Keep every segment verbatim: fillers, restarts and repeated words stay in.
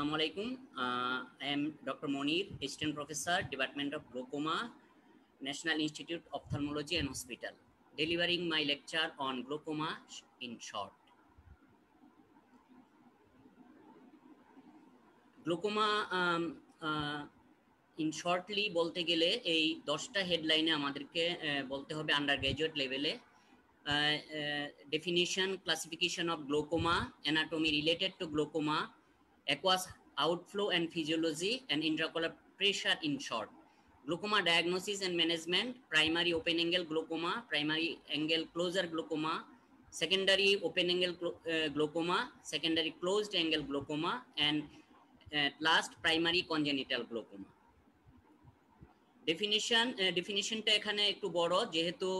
अस्सलाम वालेकुम। I am doctor Monir, assistant professor, department of glaucoma, national institute of ophthalmology and hospital, delivering my lecture on glaucoma in short. Glaucoma um, uh, in shortly बोलते गेले ए दसटा हेडलाइने आमादर के बोलते होबे undergraduate level definition, classification of glaucoma, anatomy related to glaucoma, aqueous outflow and physiology, and intraocular pressure in short. Glaucoma diagnosis and management: primary open angle glaucoma, primary angle closure glaucoma, secondary open angle uh, glaucoma, secondary closed angle glaucoma, and uh, last primary congenital glaucoma. Definition uh, definition ta ekhane ekটু boro jehetu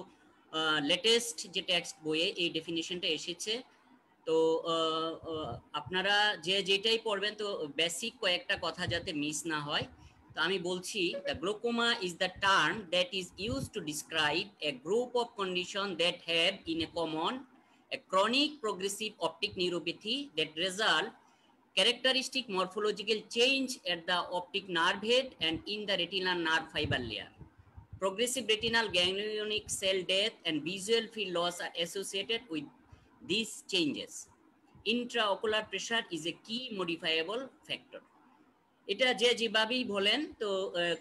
latest je text boye ei definition ta esheche, to apnara je jetai porben to basic koyekta kotha jate miss na hoy. तो आमी बोलছি the glaucoma is the term that is used to describe a group of condition that have in a common a chronic progressive optic neuropathy that result characteristic morphological change at the optic nerve head and in the retinal nerve fiber layer. Progressive retinal ganglionic cell death and visual field loss are associated with these changes. Intraocular pressure is a key modifiable factor. এটা যে যেভাবেই বলেন তো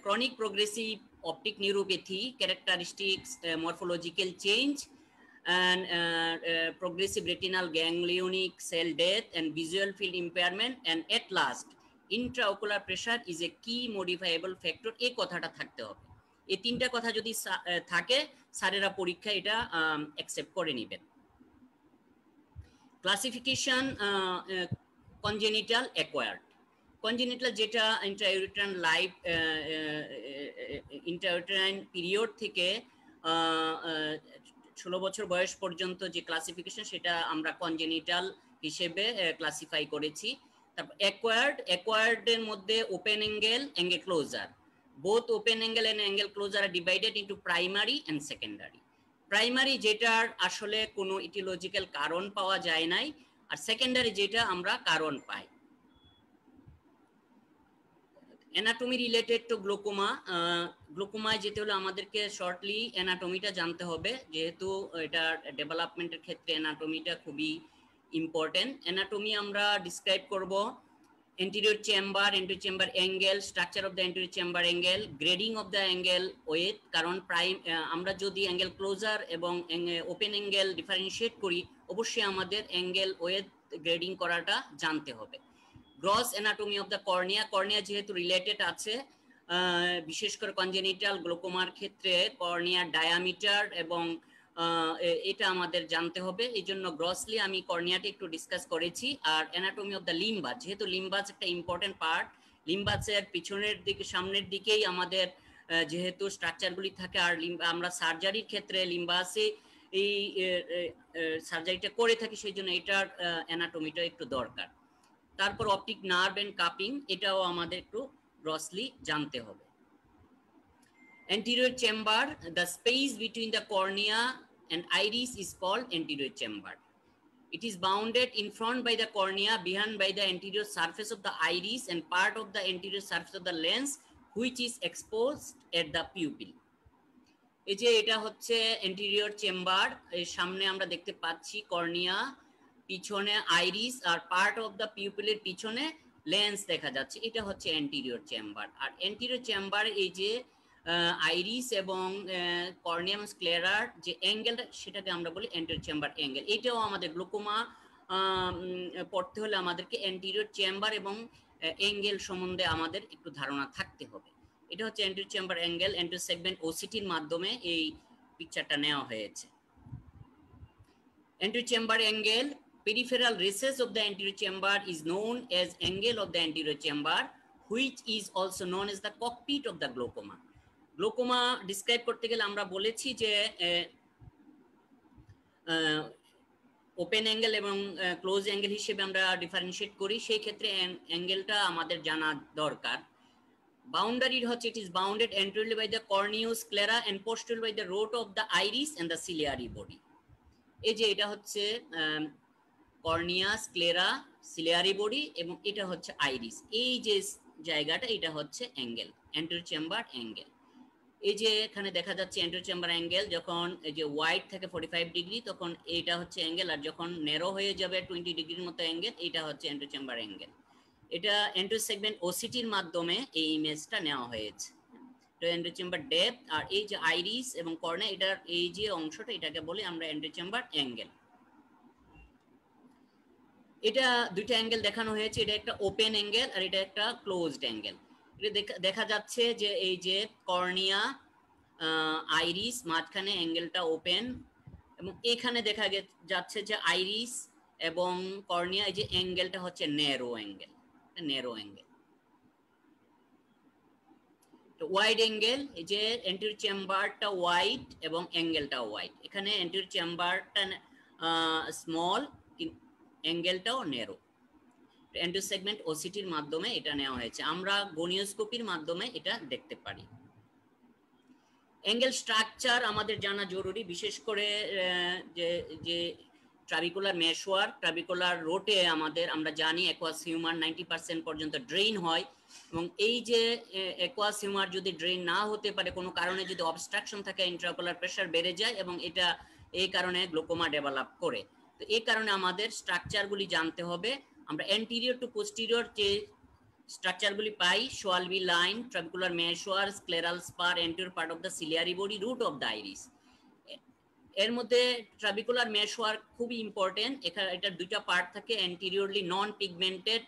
chronic progressive optic neuropathy characteristics morphological change and progressive retinal ganglionic cell death and visual field impairment and at last intraocular pressure is a key modifiable factor, এই কথাটা থাকতে হবে। এই তিনটা কথা যদি থাকে স্যারেরা পরীক্ষা এটা অ্যাকসেপ্ট করে নেবেন। Classification: congenital, acquired. কনজেনিটাল যেটা ইন্ট্রাউটেরাইন লাইফ ইন্ট্রাউটেরাইন পিরিয়ড থেকে ষোলো বছর বয়স পর্যন্ত যে ক্লাসিফিকেশন সেটা আমরা কনজেনিটাল হিসেবে ক্লাসিফাই করেছি। তারপর অ্যাকোয়ার্ড, অ্যাকোয়ার্ডের মধ্যে open angle, angle closure. Both open angle and angle closure আর divided into primary and secondary. Primary যেটার আসলে কোনো ইটিওলজিক্যাল কারণ পাওয়া যায় নাই, আর সেকেন্ডারি যেটা আমরা কারণ পাই। অ্যানাটমি রিলেটেড টু গ্লোকোমা, গ্লোকোমায় যেতে হলে আমাদেরকে শর্টলি অ্যানাটমিটা জানতে হবে, যেহেতু এটা ডেভেলপমেন্টের ক্ষেত্রে অ্যানাটমিটা খুবই ইম্পর্টেন্ট। অ্যানাটমি আমরা ডিসক্রাইব করব anterior chamber, anterior chamber angle, structure of the anterior chamber angle, grading of the angle with, কারণ প্রাইম আমরা যদি অ্যাঙ্গেল ক্লোজার এবং ওপেন অ্যাঙ্গেল ডিফারেন্সিয়েট করি অবশ্যই আমাদের অ্যাঙ্গেল উইথ গ্রেডিং করাটা জানতে হবে। Gross anatomy of the cornea, cornea যেহেতু রিলেটেড আছে বিশেষ করে কনজেনিটাল গ্লোকোমার ক্ষেত্রে কর্নিয়ার ডায়ামিটার এবং এটা আমাদের জানতে হবে, এই জন্য গ্রসলি আমি কর্নিয়াটা একটু ডিসকাস করেছি। আর অ্যানাটমি অফ দ্য লিম্বাস, যেহেতু লিম্বাস একটা ইম্পর্টেন্ট পার্ট, লিম্বাসের পিছনের দিকে সামনের দিকেই আমাদের যেহেতু স্ট্রাকচারগুলি থাকে, আর আমরা সার্জারির ক্ষেত্রে লিম্বাসে এই সার্জারিটা করে থাকি, সেই জন্য এটার অ্যানাটমিটা একটু দরকার। তারপর অপটিক নার্ভ এন্ড কাপিং, এটাও আমাদের একটু গ্রসলি জানতে হবে। Anterior chamber, the space between the cornea and iris is called anterior chamber. It is bounded in front by the cornea, behind by the anterior surface of the iris and part of the anterior surface of the lens which is exposed at the pupil. এই যে এটা হচ্ছে anterior chamber, এর সামনে আমরা দেখতে পাচ্ছি cornea, পিছনে আইরিস, আর পার্ট অফ দ্য পিউপিলের পিছনে লেন্স দেখা যাচ্ছে, এটা হচ্ছে অ্যান্টেরিয়র চেম্বার। আর অ্যান্টেরিয়র চেম্বার এই যে আইরিস এবং কর্নিয়াম স্ক্লেরার যে অ্যাঙ্গেলটা সেটাকে আমরা বলি অ্যান্টেরিয়র চেম্বার অ্যাঙ্গেল। এটাও আমাদের গ্লোকোমা পড়তে হলে আমাদেরকে অ্যান্টেরিয়র চেম্বার এবং অ্যাঙ্গেল সম্বন্ধে আমাদের একটু ধারণা থাকতে হবে। এটা হচ্ছে anterior chamber angle, anterior segment ওসিটির মাধ্যমে এই পিকচারটা নেওয়া হয়েছে। Anterior chamber angle, peripheral recess of the anterior chamber is known as angle of the anterior chamber, which is also known as the cockpit of the glaucoma. Glaucoma describe করতে গেলে আমরা বলেছি যে ওপেন অ্যাঙ্গেল এবং close angle হিসেবে আমরা differentiate করি, সেই ক্ষেত্রে অ্যাঙ্গেলটা আমাদের জানা দরকার। বাউন্ডারি হচ্ছে it is bounded anteriorly by the corneosclera and posteriorly by the root of the iris and the ciliary body. এই যে এটা হচ্ছে কর্নিয়া, স্ক্লেরা, सिलियारी बॉडी एवं এটা হচ্ছে আইরিস। এই যে জায়গাটা এটা হচ্ছে অ্যাঙ্গেল, অ্যান্টেরিয়র চেম্বার অ্যাঙ্গেল। এই যে এখানে দেখা যাচ্ছে অ্যান্টেরিয়র চেম্বার অ্যাঙ্গেল, যখন এই যে ওয়াইড থাকে পঁয়তাল্লিশ ডিগ্রি তখন এইটা হচ্ছে অ্যাঙ্গেল, আর যখন ন্যারো হয়ে যাবে বিশ ডিগ্রির মতো অ্যাঙ্গেল, এটা হচ্ছে অ্যান্টেরিয়র চেম্বার অ্যাঙ্গেল। এটা অ্যান্টেরিয়র সেগমেন্ট ওসিটির মাধ্যমে এই ইমেজটা নেওয়া হয়েছে। তো অ্যান্টেরিয়র চেম্বার ডেপথ আর এই যে আইরিস এবং কর্ণে এটার এই যে অংশটা এটাকে বলি আমরা অ্যান্টেরিয়র চেম্বার অ্যাঙ্গেল। এটা দুইটা অ্যাঙ্গেল দেখানো হয়েছে, এটা একটা ওপেন অ্যাঙ্গেল আর এটা একটা ক্লোজড অ্যাঙ্গেল। এটা দেখা যাচ্ছে যে এই যে কর্নিয়া আইরিস মাঝখানে অ্যাঙ্গেলটা ওপেন, এবং এখানে দেখা যাচ্ছে যে আইরিস এবং কর্নিয়া এই যে অ্যাঙ্গেলটা হচ্ছে ন্যারো অ্যাঙ্গেল, ন্যারো অ্যাঙ্গেল। তো ওয়াইড অ্যাঙ্গেল, এই যে অ্যান্টেরিয়র চেম্বারটা ওয়াইড এবং অ্যাঙ্গেলটা ওয়াইড। এখানে অ্যান্টেরিয়র চেম্বারটা স্মল, অ্যাঙ্গেলটাও ন্যারো। অ্যান্টেরিয়র সেগমেন্ট ওসিটির মাধ্যমে এটা নেওয়া হয়েছে, আমরা গনিওস্কোপির মাধ্যমে এটা দেখতে পারি। অ্যাঙ্গেল স্ট্রাকচার আমাদের জানা জরুরি, বিশেষ করে যে যে ট্রাবিকুলার মেশওয়ার, ট্রাবিকুলার রোটে আমাদের আমরা জানি অ্যাকুয়াস হিউমার নব্বই পার্সেন্ট পর্যন্ত ড্রেন হয়, এবং এই যে অ্যাকুয়াস হিউমার যদি ড্রেন না হতে পারে কোনো কারণে, যদি অবস্ট্রাকশন থাকে ইন্ট্রাকুলার প্রেসার বেড়ে যায় এবং এটা এই কারণে গ্লোকোমা ডেভেলপ করে। তো এই কারণে আমাদের স্ট্রাকচারগুলি জানতে হবে। আমরা অ্যান্টেরিয়র টু পোস্টেরিয়র যে স্ট্রাকচারগুলি পাই, Schwalbe line, trabecular meshwork, scleral spur, anterior part of the ciliary body, root of the iris. এর মধ্যে ট্রাবিকুলার মেশওয়ার খুবই ইম্পর্টেন্ট। এখানে এটার দুইটা পার্ট থাকে, anteriorly non pigmented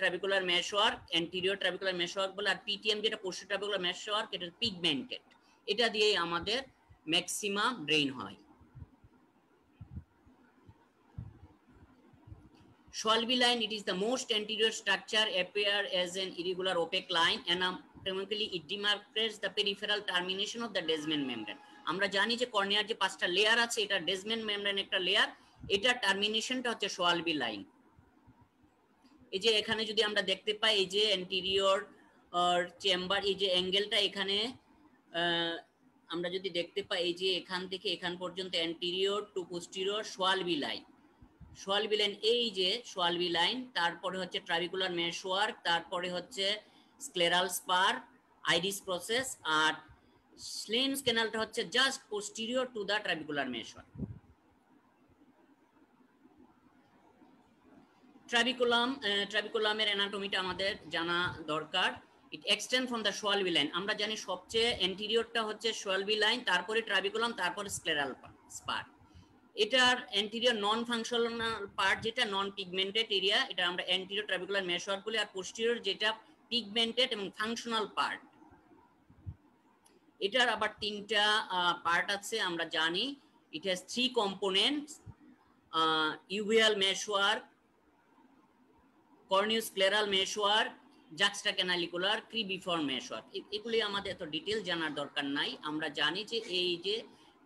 trabecular meshwork, anterior trabecular meshwork বলে, আর পিটিএম যেটা পোস্টেরিয়র ট্রাবিকুলার মেশওয়ার এটা পিগমেন্টেড। এটা দিয়েই আমাদের ম্যাক্সিমাম ড্রেন হয়। Schwalbe line, it is the most anterior structure, appear as an irregular opaque line. Anatomically, it demarcates the peripheral termination of the Desmond membrane. আমরা জানি যে কর্নিয়ার যে পাঁচটা লেয়ার আছে, এটা Desmond membrane একটা লেয়ার, এটা টার্মিনেশনটা হচ্ছে Schwalbe line। এই যে এখানে যদি আমরা দেখতে পাই, এই যে anterior or chamber, এই যে অ্যাঙ্গেলটা এখানে আমরা যদি দেখতে পাই, এই যে এখান থেকে এখান পর্যন্ত anterior to posterior Schwalbe line। Schwalbe line, এই যে Schwalbe line, তারপরে হচ্ছে ট্রাবিকুলার মেশওয়ার, তারপরে হচ্ছে স্ক্লেরাল স্পার, আইরিস প্রসেস, আর স্লেন্স ক্যানালটা হচ্ছে just posterior to the trabecular meshwork. Trabeculum ট্রাবিকুলামের অ্যানাটমিটা আমাদের জানা দরকার। It extend from the Schwalbe line, আমরা জানি সবচেয়ে অ্যান্টেরিয়রটা হচ্ছে Schwalbe line, তারপরে ট্রাবিকুলাম, তারপরে স্ক্লেরাল স্পার। এটার অ্যান্টেরিয়র নন ফাংশনাল পার্ট যেটা নন পিগমেন্টেড এরিয়া, এটা আমরা অ্যান্টেরিয়র ট্রাবিকুলার মেশওয়ার বলি, আর পোস্টেরিয়র যেটা পিগমেন্টেড এবং ফাংশনাল পার্ট। এটার আবার তিনটা পার্ট আছে আমরা জানি। It has three components, uveal meshwork, corneoscleral meshwork, জাক্সটা ক্যানালিকুলার cribriform meshwork. এগুলি আমাদের এত ডিটেল জানার দরকার নাই, আমরা জানি যে এই যে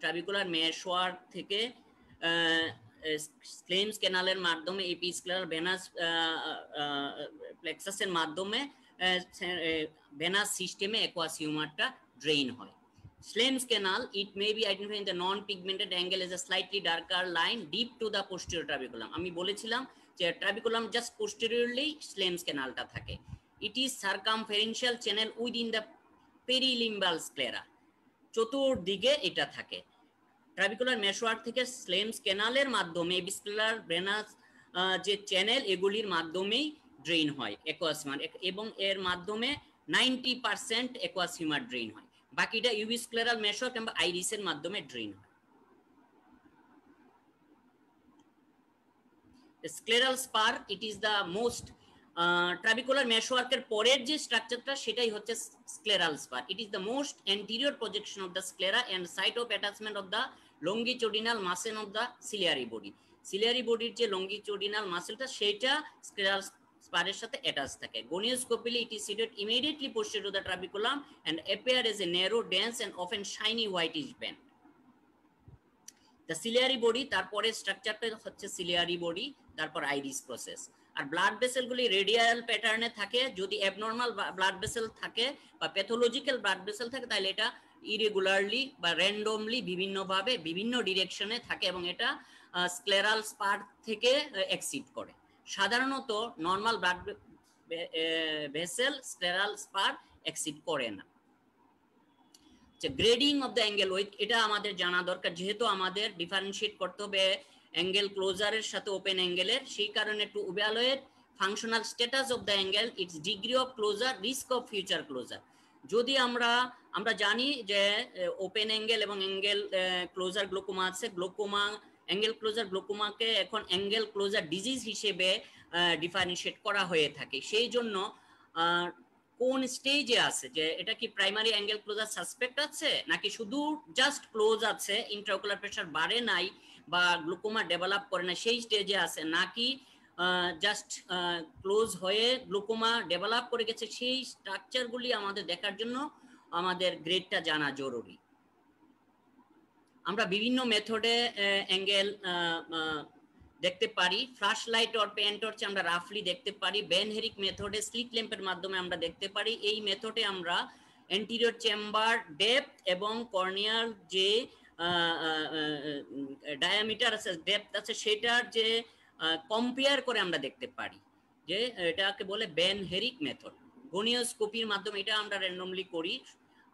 ট্রাবিকুলার মেশওয়ার থেকে স্লেন্স ক্যানালের মাধ্যমে এপিস্ক্লেরাল ভেনাস প্লেক্সাসের মাধ্যমে ভেনাস সিস্টেমে অ্যাকুয়াস হিউমারটা ড্রেন হয়। Schlemm's canal, it may be identified in the non pigmented angle as a slightly darker line deep to the posterior trabeculum. আমি বলেছিলাম যে ট্রাবিকুলাম জাস্ট পোস্টেরিয়রলি স্লেন্স ক্যানালটা থাকে। It is circumferential channel within the perilimbal sclera, চতুর্দিকে এটা থাকে। Trabecular মেশওয়ার থেকে স্লেন্স ক্যানালের মাধ্যমে এপিস্ক্লেরাল ভেনাস যে চ্যানেল, এগুলির মাধ্যমেই ড্রেন হয় অ্যাকুয়াস হিউমার, এবং এর মাধ্যমে ninety percent aqueous humour drain হয়। বাকিটা ইউভিস্ক্লেরাল মেশওয়ার কিংবা আইরিসের মাধ্যমে ড্রেন হয়। Scleral spur, it is the most trabecular মেশওয়ার্কের পরের যে স্ট্রাকচারটা সেটাই হচ্ছে scleral spur. It is the most anterior projection of the sclera and site of attachment of the longitudinal muscle of the ciliary body. Ciliary বডির যে longitudinal মাসেলটা সেটা scleral স্পারের সাথে অ্যাটাচ থাকে। Gonioscopically it is seated immediately posterior to the trabeculum and appear as a narrow, dense and often shiny whitish band. The ciliary body, তারপরে স্ট্রাকচারটা হচ্ছে ciliary body, তারপর iris process. আর ব্লাড ভেসেলগুলি radial প্যাটার্নে থাকে। যদি অ্যাবনর্মাল ব্লাড ভেসেল থাকে বা প্যাথোলজিক্যাল ব্লাড ভেসেল থাকে তাহলে এটা ইরেগুলারলি বা র্যান্ডমলি বিভিন্নভাবে বিভিন্ন ডিরেকশনে থাকে, এবং এটা স্ক্লেরাল স্পার থেকে এক্সিট করে। সাধারণত normal blood vessel scleral spur exit করে না। Grading of the angle with এটা আমাদের জানা দরকার, যেহেতু আমাদের ডিফারেনশিয়েট করতে হবে অ্যাঙ্গেল ক্লোজারের সাথে ওপেন অ্যাঙ্গেলের, সেই কারণে to evaluate functional status of the angle, its degree of closure, risk of future closure. যদি আমরা আমরা জানি যে ওপেন অ্যাঙ্গেল এবং অ্যাঙ্গেল ক্লোজার গ্লোকোমা আছে, গ্লোকোমা অ্যাঙ্গেল ক্লোজার গ্লোকোমাকে এখন অ্যাঙ্গেল ক্লোজার ডিজিজ হিসেবে ডিফারেনশিয়েট করা হয়ে থাকে। সেই জন্য কোন স্টেজে আছে, যে এটা কি প্রাইমারি অ্যাঙ্গেল ক্লোজার সাসপেক্ট আছে নাকি শুধু জাস্ট ক্লোজ আছে, ইন্ট্রাওকুলার প্রেসার বাড়ে নাই বা গ্লোকোমা ডেভেলপ করে না সেই স্টেজে আছে, নাকি জাস্ট ক্লোজ হয়ে গ্লোকোমা ডেভেলপ করে গেছে, সেই স্ট্রাকচারগুলি আমাদের দেখার জন্য আমাদের গ্রেডটা জানা জরুরি। আমরা বিভিন্ন মেথডে অ্যাঙ্গেল দেখতে পারি, flash light or pen torch আমরা রাফলি দেখতে পারি, ভ্যান হেরিক মেথডে স্লিট ল্যাম্পের মাধ্যমে আমরা দেখতে পারি। এই মেথডে আমরা অ্যান্টেরিয়র চেম্বার ডেপথ এবং কর্নিয়ার যে ডায়ামিটার আছে, ডেপথ আছে, সেটার যে কম্পেয়ার করে আমরা দেখতে পারি, যে এটাকে বলে ভ্যান হেরিক মেথড। গনিওস্কোপির মাধ্যমে এটা আমরা র্যান্ডমলি করি,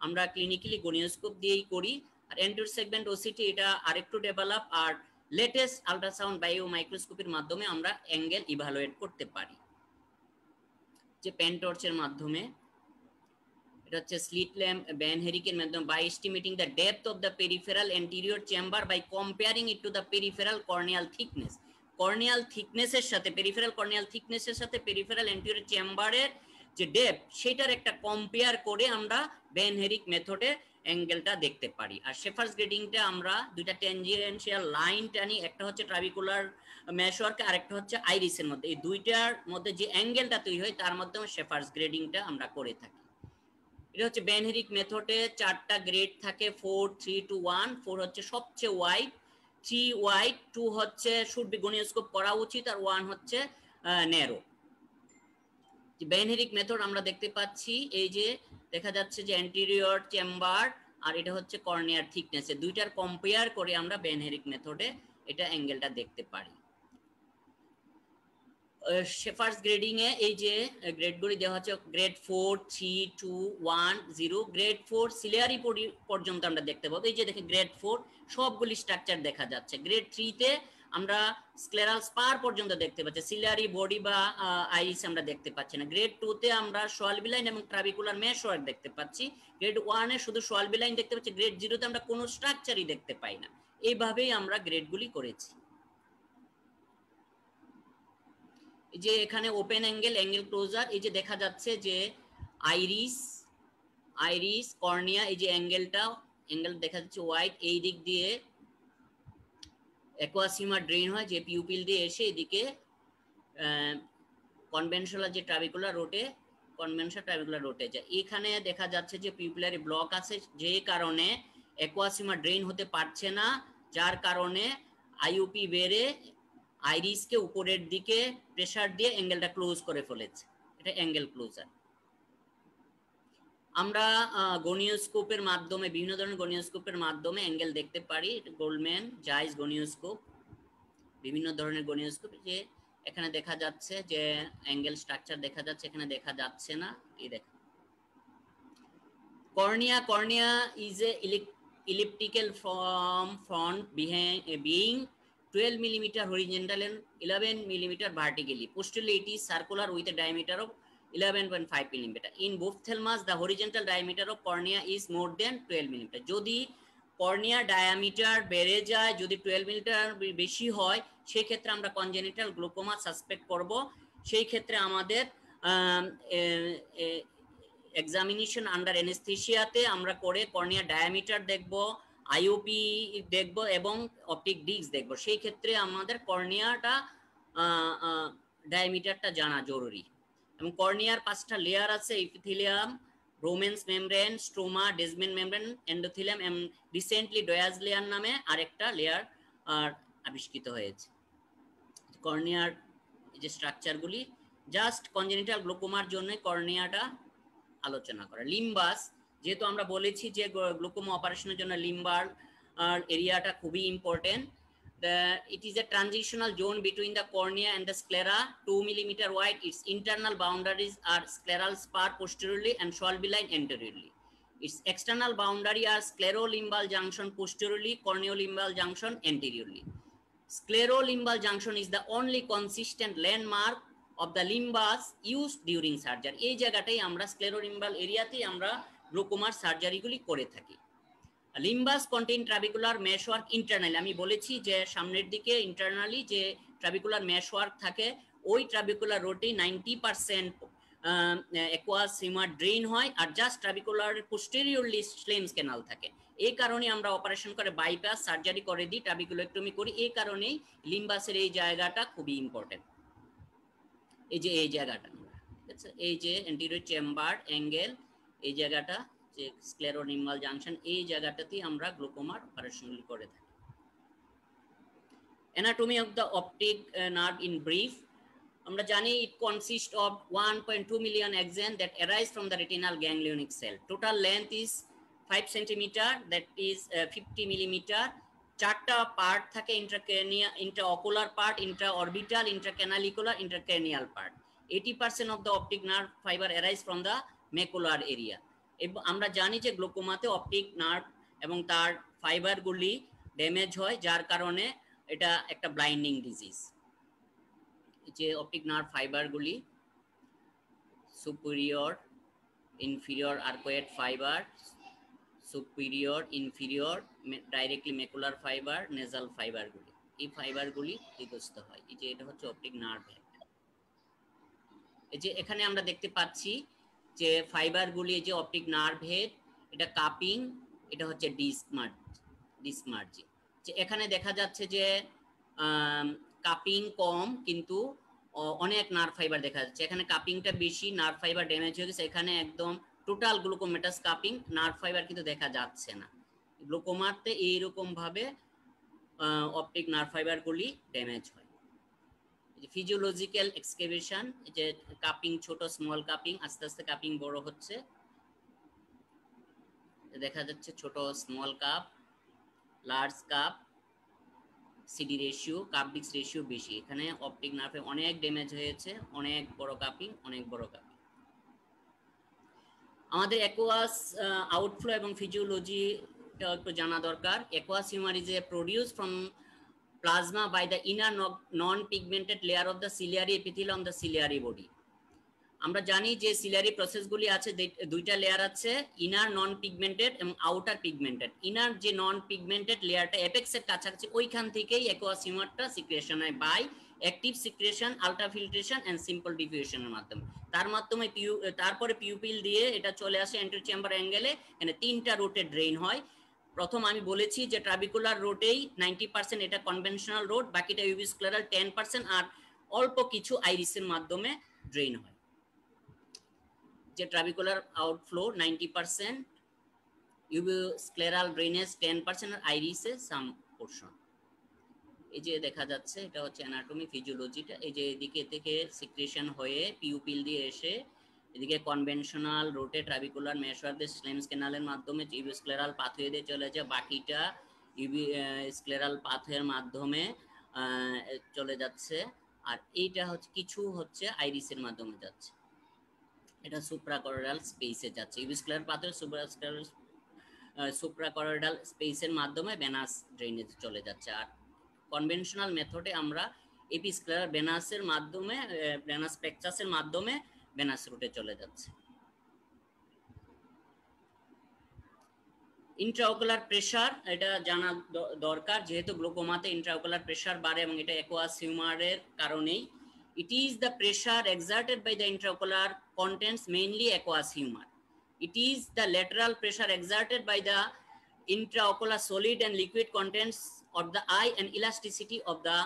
আমরা ক্লিনিক্যালি গনিওস্কোপ দিয়েই করি। আর অ্যান্টেরিয়র সেগমেন্ট ওসিটি এটা আরেকটু ডেভেলপ, আর লেটেস্ট আল্ট্রাসাউন্ড বায়ো মাইক্রোস্কোপির মাধ্যমে আমরা অ্যাঙ্গেল ইভালুয়েট করতে পারি, যে পেন টর্চের মাধ্যমে। এটা হচ্ছে স্লিট ল্যাম্প ভ্যান হেরিকের মাধ্যমে by estimating the depth of the peripheral anterior chamber by comparing it to the peripheral corneal thickness. Corneal থিকনেসের সাথে পেরিফেরাল কর্নিয়াল থিকনেসের সাথে পেরিফেরাল অ্যান্টেরিয়র চেম্বারের যে ডেপথ সেটার একটা কম্পেয়ার করে আমরা ভ্যান হেরিক মেথডে অ্যাঙ্গেলটা দেখতে পারি। আর শেফার্স গ্রেডিংটা আমরা দুইটা ট্যানজেনশিয়াল লাইন টানি, একটা হচ্ছে ট্রাবিকুলার মেশওয়ার্কে আর একটা হচ্ছে আইরিসের মধ্যে, এই দুইটার মধ্যে যে অ্যাঙ্গেলটা তৈরি হয় তার মাধ্যমে শেফার্স গ্রেডিংটা আমরা করে থাকি। এটা হচ্ছে ভ্যান হেরিক মেথডে চারটা গ্রেড থাকে, four three two one. Four হচ্ছে সবচেয়ে ওয়াইড, থ্রি ওয়াইড, টু হচ্ছে শুড বি গনিওস্কোপ করা উচিত, আর ওয়ান হচ্ছে ন্যারো। ভ্যান হেরিক মেথড আমরা দেখতে পাচ্ছি, এই যে দেখা যাচ্ছে যে অ্যান্টেরিয়র চেম্বার আর এটা হচ্ছে কর্নিয়ার থিকনেসে, দুইটার কম্পেয়ার করে আমরা ভ্যান হেরিক মেথডে এটা অ্যাঙ্গেলটা দেখতে পারি। শেফার্স গ্রেডিং এ এই যে গ্রেডগুলি দেওয়া হচ্ছে, grade four three two one zero. Grade four ciliary পর্যন্ত আমরা দেখতে পাবো, এই যে দেখে গ্রেড ফোর সবগুলি স্ট্রাকচার দেখা যাচ্ছে। গ্রেড থ্রিতে আমরা স্ক্লেরাল স্পার পর্যন্ত দেখতে পাচ্ছি, সিলিয়ারি বডি বা আইরিস আমরা দেখতে পাচ্ছি না। গ্রেড টুতে আমরা শোয়ালবি লাইন এবং ট্রাবিকুলার মেশওয়ার্ক দেখতে পাচ্ছি। গ্রেড ওয়ানে শুধু শোয়ালবি লাইন দেখতে পাচ্ছি, গ্রেড জিরোতে আমরা কোনো স্ট্রাকচারই দেখতে পাই না। এইভাবেই আমরা গ্রেডগুলি করেছি। এই যে এখানে ওপেন অ্যাঙ্গেল, অ্যাঙ্গেল ক্লোজার, এই যে দেখা যাচ্ছে যে আইরিস আইরিস কর্নিয়া, এই যে অ্যাঙ্গেলটা অ্যাঙ্গেল দেখা যাচ্ছে ওয়াইড, এই দিক দিয়ে অ্যাকোয়াসিমা ড্রেন হয়, যে পিউপিল দিয়ে এসে এদিকে কনভেনশনাল যে ট্রাবিকুলার রোটে কনভেনশনাল ট্রাবিকুলার রোটে যায়। এখানে দেখা যাচ্ছে যে পিউপিলারি ব্লক আছে, যে কারণে অ্যাকোয়াসিমা ড্রেন হতে পারছে না, যার কারণে আইওপি বেড়ে আইরিসকে উপরের দিকে প্রেসার দিয়ে অ্যাঙ্গেলটা ক্লোজ করে ফেলেছে। এটা অ্যাঙ্গেল ক্লোজার। আমরা গনিওস্কোপের মাধ্যমে বিভিন্ন ধরনের গনিওস্কোপের মাধ্যমে অ্যাঙ্গেল দেখতে পারি, গোল্ডম্যান জাইস গনিওস্কোপ, বিভিন্ন ধরনের গনিওস্কোপ। যে এখানে দেখা যাচ্ছে যে অ্যাঙ্গেল স্ট্রাকচার দেখা যাচ্ছে, এখানে দেখা যাচ্ছে না, এই দেখা cornea. Cornea is a elliptical form front being twelve millimeter horizontal and eleven millimeter vertically, posteriorly circular with a diameter of eleven point five millimeter. In both thelmas, the horizontal diameter of cornea is more than twelve millimeter. Jodi cornea diameter bere jay, jodi twelve millimeter beshi hoy, shei khetre amra congenital glaucoma suspect korbo. Shei khetre amader examination under anesthesia te amra kore cornea diameter dekhbo, I O P dekhbo ebong optic disc dekhbo. Shei khetre amader cornea ta diameter ta jana joruri. এবং কর্নিয়ার পাঁচটা layer আছে, epithelium, Bowman's membrane, stroma, ডেসমেন membrane, endothelium and recently Dua's layer নামে আরেকটা layer আর আবিষ্কৃত হয়েছে। কর্নিয়ার যে স্ট্রাকচারগুলি just congenital গ্লোকোমার জন্য কর্নিয়াটা আলোচনা করা। লিম্বাস, যেহেতু আমরা বলেছি যে গ্লোকোমা অপারেশনের জন্য লিম্বার এরিয়াটা খুবই important, The, it is a transitional zone between the cornea and the sclera, two millimeter wide. Its internal boundaries are scleral spar posteriorly and Schwalbe line anteriorly. Its external boundary are sclerolimbal junction posteriorly, corneolimbal junction anteriorly. Sclerolimbal junction is the only consistent landmark of the limbus used during surgery. এই জায়গাটাই আমরা sclerolimbal এরিয়াতেই আমরা glaucoma surgery গুলি করে থাকি। Limbus contain trabecular meshwork internally, আমি বলেছি যে সামনের দিকে ইন্টারনালি যে ট্রাবিকুলার মেশওয়ার্ক থাকে ওই ট্রাবিকুলার রোডে নব্বই পার্সেন্ট অ্যাকুয়াস হিউমার ড্রেন হয় আর just trabecular posteriorly Schlemm's canal থাকে। এই কারণে আমরা অপারেশন করে বাইপাস সার্জারি করে দিই, ট্রাবিকুলোটমি করি। এই কারণেই লিম্বাসের এই জায়গাটা খুবই ইম্পর্টেন্ট। এই যে এই জায়গাটা, ঠিক আছে, এই যে অ্যান্টেরিয়র চেম্বার অ্যাঙ্গেল, এই জায়গাটা যে স্ক্লেরোলিম্বাল জাংশন, এই জায়গাটাতেই আমরা গ্লুকোমার অপারেশন করে থাকি। Anatomy of the optic nerve in brief, আমরা জানি it consist of one point two million axons that arise from the retinal ganglionic cell. Total length is five centimeters, that is fifty millimeters. চারটা part থাকে, intracranial, intraocular part, intraorbital, intracanalicular, intracranial part. eighty percent of the optic nerve fiber arise from the macular area. এবং আমরা জানি যে গ্লোকোমাতে optic nerve এবং তার ফাইবারগুলি damage হয়, যার কারণে এটা একটা ব্লাইন্ডিং ডিজিজ। যে অপটিক নার্ভ ফাইবারগুলি superior inferior arcuate fibre, superior inferior directly macular fibre, nasal ফাইবারগুলি, এই ফাইবারগুলি বিগস্ত হয়। এই যে এটা হচ্ছে অপটিক নার্ভ। এই যে এখানে আমরা দেখতে পাচ্ছি যে ফাইবারগুলি, যে অপটিক নার্ভ হেড, এটা কাপিং, এটা হচ্ছে ডিসমার্জ, ডিসমার্জি। যে এখানে দেখা যাচ্ছে যে কাপিং কম কিন্তু অনেক নার্ভ ফাইবার দেখা যাচ্ছে। এখানে কাপিংটা বেশি, নার্ভ ফাইবার ড্যামেজ হয়ে গেছে। এখানে একদম total glaucomatous cupping, nerve fibre কিন্তু দেখা যাচ্ছে না। গ্লুকোমাতে এইরকমভাবে অপটিক নার্ভ ফাইবারগুলি ড্যামেজ হয়। ফিজিওলজিক্যাল এক্সকেভেশন, যে কাপিং ছোট, স্মল কাপিং, আস্তে আস্তে কাপিং বড় হচ্ছে, দেখা যাচ্ছে ছোট small cup, large cup, CD ratio, cup ডিক্স রেশিও বেশি। এখানে অপটিক নার্ভে অনেক ড্যামেজ হয়েছে, অনেক বড় কাপিং, অনেক বড় কাপিং। আমাদের অ্যাকুয়াস আউটফ্লো এবং ফিজিওলজিটা একটু জানা দরকার। Aqueous humour is a produce from plasma by the inner non-pigmented layer of the ciliary epithelium on the ciliary body. আমরা জানি যে সিলিয়ারি প্রসেসগুলি আছে, দুইটা লেয়ার আছে, ইনার নন পিগমেন্টেড এবং আউটার পিগমেন্টেড। ইনার যে নন পিগমেন্টেড লেয়ারটা অ্যাপেক্সের কাছাকাছি, ওইখান থেকেই অ্যাকুয়াস হিউমারটা সিক্রেশন হয় by active secretion, ultrafiltration and simple ডিফিউশনের মাধ্যমে। তার মাধ্যমে পিউ তারপরে পিউপিল দিয়ে এটা চলে আসে অ্যান্টেরিয়র চেম্বার অ্যাঙ্গেলে। এখানে তিনটা রুটে ড্রেন হয়। প্রথম আমি বলেছি যে ট্রাবিকুলার রোডেই নব্বই পার্সেন্ট, এটা কনভেনশনাল রোড, বাকিটা ইউভি স্ক্লেরাল দশ পার্সেন্ট আর অল্প কিছু আইরিসের মাধ্যমে ড্রেন হয়। যে ট্রাবিকুলার আউটফ্লো নব্বই পার্সেন্ট, ইউভি স্ক্লেরাল ড্রেনেজ দশ পার্সেন্ট আর আইরিসে সাম পোরশন। এই যে দেখা যাচ্ছে এটা হচ্ছে অ্যানাটমি, ফিজিওলজিটা। এই যে এদিকে থেকে সিক্রেশন হয়ে পিউপিল দিয়ে এসে এদিকে কনভেনশনাল রোটে ট্রাবিকুলার মেশওয়ার্কের স্লেমস ক্যানালের মাধ্যমে ইউভি স্ক্লেরাল পাথওয়ে দিয়ে চলে যায়, বাকিটা ইউভি স্ক্লেরাল পাথওয়ের মাধ্যমে চলে যাচ্ছে, আর এইটা হচ্ছে কিছু হচ্ছে আইরিসের মাধ্যমে যাচ্ছে, এটা সুপ্রাকরডাল স্পেসে যাচ্ছে। Uveoscleral pathway suprascleral suprachoroidal স্পেসের মাধ্যমে ভেনাস ড্রেনেজ চলে যাচ্ছে। আর কনভেনশনাল মেথডে আমরা এপিস্ক্লেরাল ভেনাসের মাধ্যমে, ভেনাস প্যাকচাসের মাধ্যমে ভেনাস রুটে চলে যাচ্ছে। ইন্ট্রাঅকুলার প্রেসার, এটা জানা দরকার, যেহেতু গ্লোকোমাতে ইন্ট্রাঅকুলার প্রেসার বাড়ে এবং এটা অ্যাকুয়াস হিউমারের কারণেই। It is the pressure exerted by the intraocular contents mainly aqueous humour. It is the lateral pressure exerted by the intraocular solid and liquid contents of the eye and elasticity of the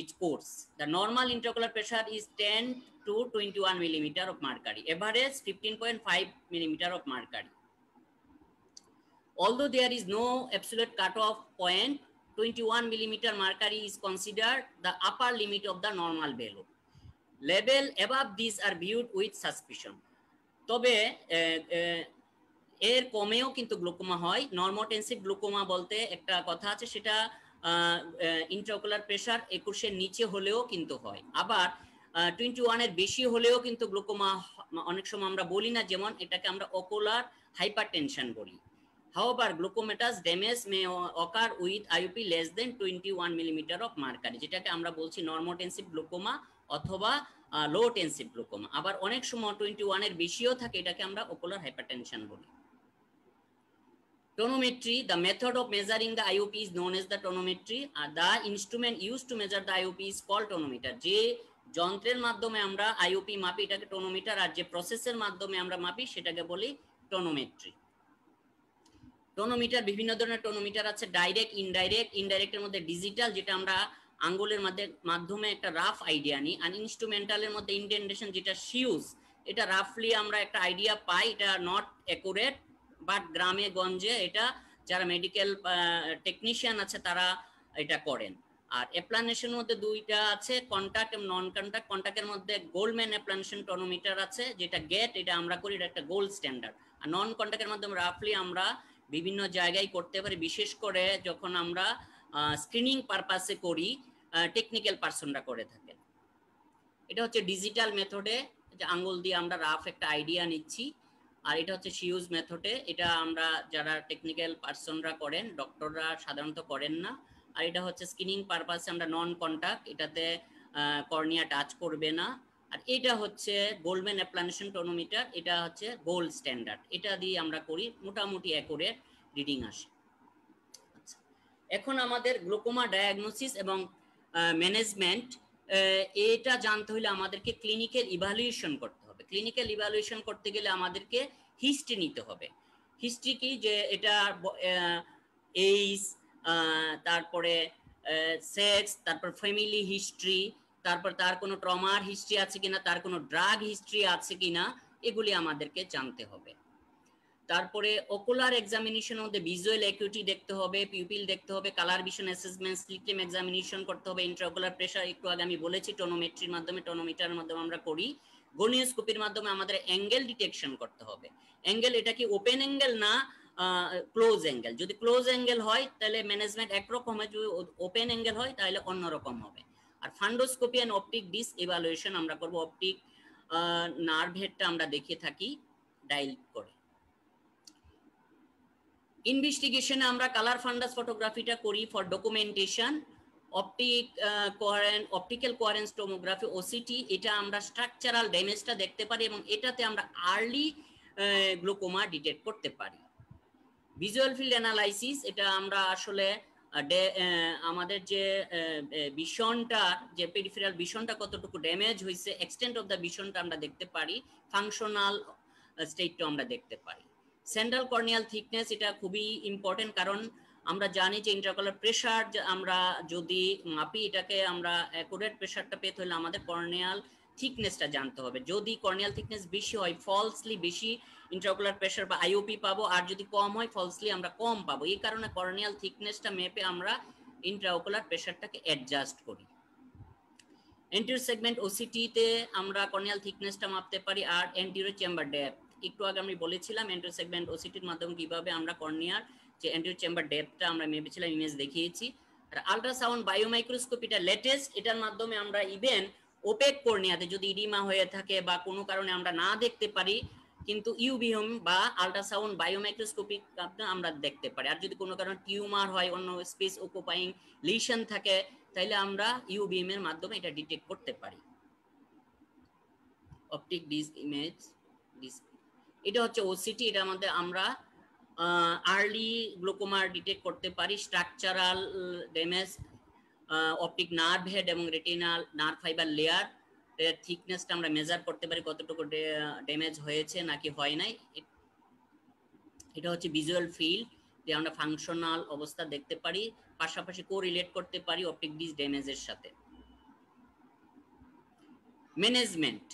its pores. The normal intraocular pressure is ten to twenty-one millimeter of mercury. Average fifteen point five millimeter of mercury. Although there is no absolute cutoff point, twenty-one millimeter mercury is considered the upper limit of the normal value. Level above these are viewed with suspicion. তবে এর কমেও কিন্তু glaucoma হয়। নরমোটেনসিভ glaucoma বলতে একটা কথা আছে, সেটা इंट्राओकुलर प्रेशर एकुश एर नीचे होलेओ किन्तु हय आबार टोन्टी वन एर बेशी होलेओ किन्तु ग्लुकोमा अनेक समय आमरा बोली ना जेमन एटाके आमरा ओकुलर हाइपारटेंशन बोली। However, glaucomatous damage may occur with I O P less than twenty-one millimeter of mercury, যেটাকে আমরা বলছি normotensive glaucoma অথবা low tensive glaucoma। আবার অনেক সময় twenty-one এর বেশিও থাকে, এটাকে আমরা ocular hypertension বলি। Tonometry, the method of measuring the I O P is known as the tonometry, and the instrument used to measure the I O P is called tonometer। যে যন্ত্রের মাধ্যমে আমরা I O P মাপি এটাকে tonometer, আর যে প্রসেসের মাধ্যমে আমরা মাপি সেটাকে বলি tonometry। टोनोमीटर विभिन्न धरनेर टोनोमीटर आछे डायरेक्ट इनडायरेक्ट इनडायरेक्टर मध्ये डिजिटल जेटा आमरा आंगुलेर मध्ये माध्यमे एकटा राफ आइडिया नी आर इन्स्ट्रुमेंटालेर मध्ये इंडेंटेशन जेटा शिउज एटा राफली आमरा एकटा आइडिया पाई एटा नट एक्यूरेट बाट ग्रामे गंजे एटा जारा मेडिकल टेक्निशियान आछे तारा एटा करेन। আর অ্যাপ্লানেশন মধ্যে দুইটা আছে কন্টাক্ট এবং নন কন্টাক্ট। কন্টাক্টের মধ্যে গোল্ডম্যান অ্যাপ্লানেশন টনোমিটার আছে যেটা গেট, এটা আমরা করি, এটা একটা গোল্ড স্ট্যান্ডার্ড। আর নন কন্টাক্টের মাধ্যমে রাফলি আমরা বিভিন্ন জায়গায় করতে পারি, বিশেষ করে যখন আমরা স্ক্রিনিং পারপাসে করি টেকনিক্যাল পারসনরা করে থাকেন। এটা হচ্ছে ডিজিটাল মেথডে যে আঙ্গুল দিয়ে আমরা রাফ একটা আইডিয়া নিচ্ছি, আর এটা হচ্ছে শিউজ মেথডে, এটা আমরা যারা টেকনিক্যাল পারসনরা করেন, ডক্টররা সাধারণত করেন না। আর এটা হচ্ছে স্ক্রিনিং পারপাসে আমরা নন কন্টাক্ট, এটাতে কর্নিয়া টাচ করবে না। আর এটা হচ্ছে গোল্ডম্যান অ্যাপ্লানেশন টনোমিটার, এটা হচ্ছে গোল্ড স্ট্যান্ডার্ড, এটা দিয়ে আমরা করি, মোটামুটি অ্যাকুরেট রিডিং আসে। আচ্ছা, এখন আমাদের গ্লুকোমা ডায়াগনোসিস এবং ম্যানেজমেন্ট, এটা জানতে হলে আমাদেরকে ক্লিনিক্যাল ইভালুয়েশন করতে হবে। ক্লিনিক্যাল ইভালুয়েশন করতে গেলে আমাদেরকে হিস্ট্রি নিতে হবে। হিস্ট্রি কি, যে এটা এইজ, তারপরে সেক্স, তারপর ফ্যামিলি হিস্ট্রি, তারপর তার কোনো ট্রমার হিস্ট্রি আছে কিনা, তার কোনো ড্রাগ হিস্ট্রি আছে কিনা, এগুলি আমাদেরকে জানতে হবে। তারপরে অকুলার এক্সামিনেশন মধ্যে ভিজুয়াল অ্যাকিউটি দেখতে হবে, পিউপিল দেখতে হবে, colour vision assessment, slit lamp examination করতে হবে, ইন্ট্রাঅকুলার প্রেসার একটু আগে আমি বলেছি টনোমেট্রির মাধ্যমে, টনোমিটারের মাধ্যমে আমরা করি। গনিওস্কোপির মাধ্যমে আমাদের অ্যাঙ্গেল ডিটেকশন করতে হবে। অ্যাঙ্গেল এটা কি ওপেন অ্যাঙ্গেল না ক্লোজ অ্যাঙ্গেল, যদি ক্লোজ অ্যাঙ্গেল হয় তাহলে ম্যানেজমেন্ট একরকম হয়, যদি ওপেন অ্যাঙ্গেল হয় তাহলে অন্যরকম হবে। আর fundoscopy and optic disc evaluation আমরা করব, অপটিক নার্ভ হেডটা আমরা দেখে থাকি ডাইল করে। ইনভেস্টিগেশনে আমরা কালার ফান্ডাস ফটোগ্রাফিটা করি for documentation. Optic coherent optical coherence tomography OCT, এটা আমরা স্ট্রাকচারাল ড্যামেজটা দেখতে পারি এবং এটাতে আমরা আর্লি গ্লুকোমা ডিটেক্ট করতে পারি। ভিজুয়াল ফিল্ড অ্যানালাইসিস, এটা আমরা আসলে আমাদের যে ভিশনটা, যে পেরিফেরাল ভিশনটা কতটুকু ড্যামেজ হয়েছে, এক্সটেন্ট অফ দ্য ভিশনটা আমরা দেখতে পারি, ফাংশনাল স্টেটটা আমরা দেখতে পারি। সেন্ট্রাল কর্নিয়াল থিকনেস, এটা খুবই ইম্পর্টেন্ট, কারণ আমরা জানি যে ইন্ট্রাকলার প্রেশার আমরা যদি মাপি, এটাকে আমরা অ্যাকুরেট প্রেশারটা পেতে হলে আমাদের কর্নিয়াল থিকনেসটা জানতে হবে। যদি কর্নিয়াল থিকনেস বেশি হয় ফলসলি বেশি ইন্ট্রাকুলার প্রেসার বা আইওপি পাবো, আর যদি কম হয় ফলসলি আমরা কম পাবো। এই কারণে কর্নিয়াল থিকনেসটা মেপে আমরা ইন্ট্রাকুলার প্রেসারটাকে অ্যাডজাস্ট করি। এন্টিরিয়র সেগমেন্ট ওসিটিতে আমরা কর্নিয়াল থিকনেসটা মাপতে পারি। আর এন্টিরিয়র চেম্বার ডেপথ, একটু আগে আমি বলেছিলাম এন্টিরিয়র সেগমেন্ট ওসিটির মাধ্যমে কিভাবে আমরা কর্নিয়ার যে এন্টিরিয়র চেম্বার ডেপথটা আমরা মেপেছিলাম, ইমেজ দেখিয়েছি। আর আল্ট্রাসাউন্ড বায়োমাইক্রোস্কোপিটা লেটেস্ট, এটার মাধ্যমে আমরা ইভেন ওপেক কর্নিয়াতে যদি ইডিমা হয়ে থাকে বা কোনো কারণে আমরা না দেখতে পারি, কিন্তু ইউভিএম বা আল্ট্রাসাউন্ড বায়োমাইক্রোস্কোপি আমরা দেখতে পারি। আর যদি কোনো কারণে টিউমার হয়, অন্য স্পেস অকুপাইং লিশন থাকে, তাহলে আমরা ইউভিএম এর মাধ্যমে এটা ডিটেক্ট করতে পারি। অপটিক ডিস্ক ইমেজ ডিস্ক, এটা হচ্ছে ওসিটি, এটা আমাদের আমরা আর্লি গ্লুকোমা ডিটেক্ট করতে পারি। Structural damage, optic nerve head এবং রেটিনাল নার্ভ ফাইবার লেয়ার এর থিকনেসটা আমরা মেজার করতে পারি, কতটুকু ড্যামেজ হয়েছে নাকি হয় নাই। এটা হচ্ছে ভিজুয়াল ফিল্ড, যে আমরা ফাংশনাল অবস্থা দেখতে পারি, পাশাপাশি কোরিলেট করতে পারি অপটিক ডিস্ক ড্যামেজের সাথে। Management,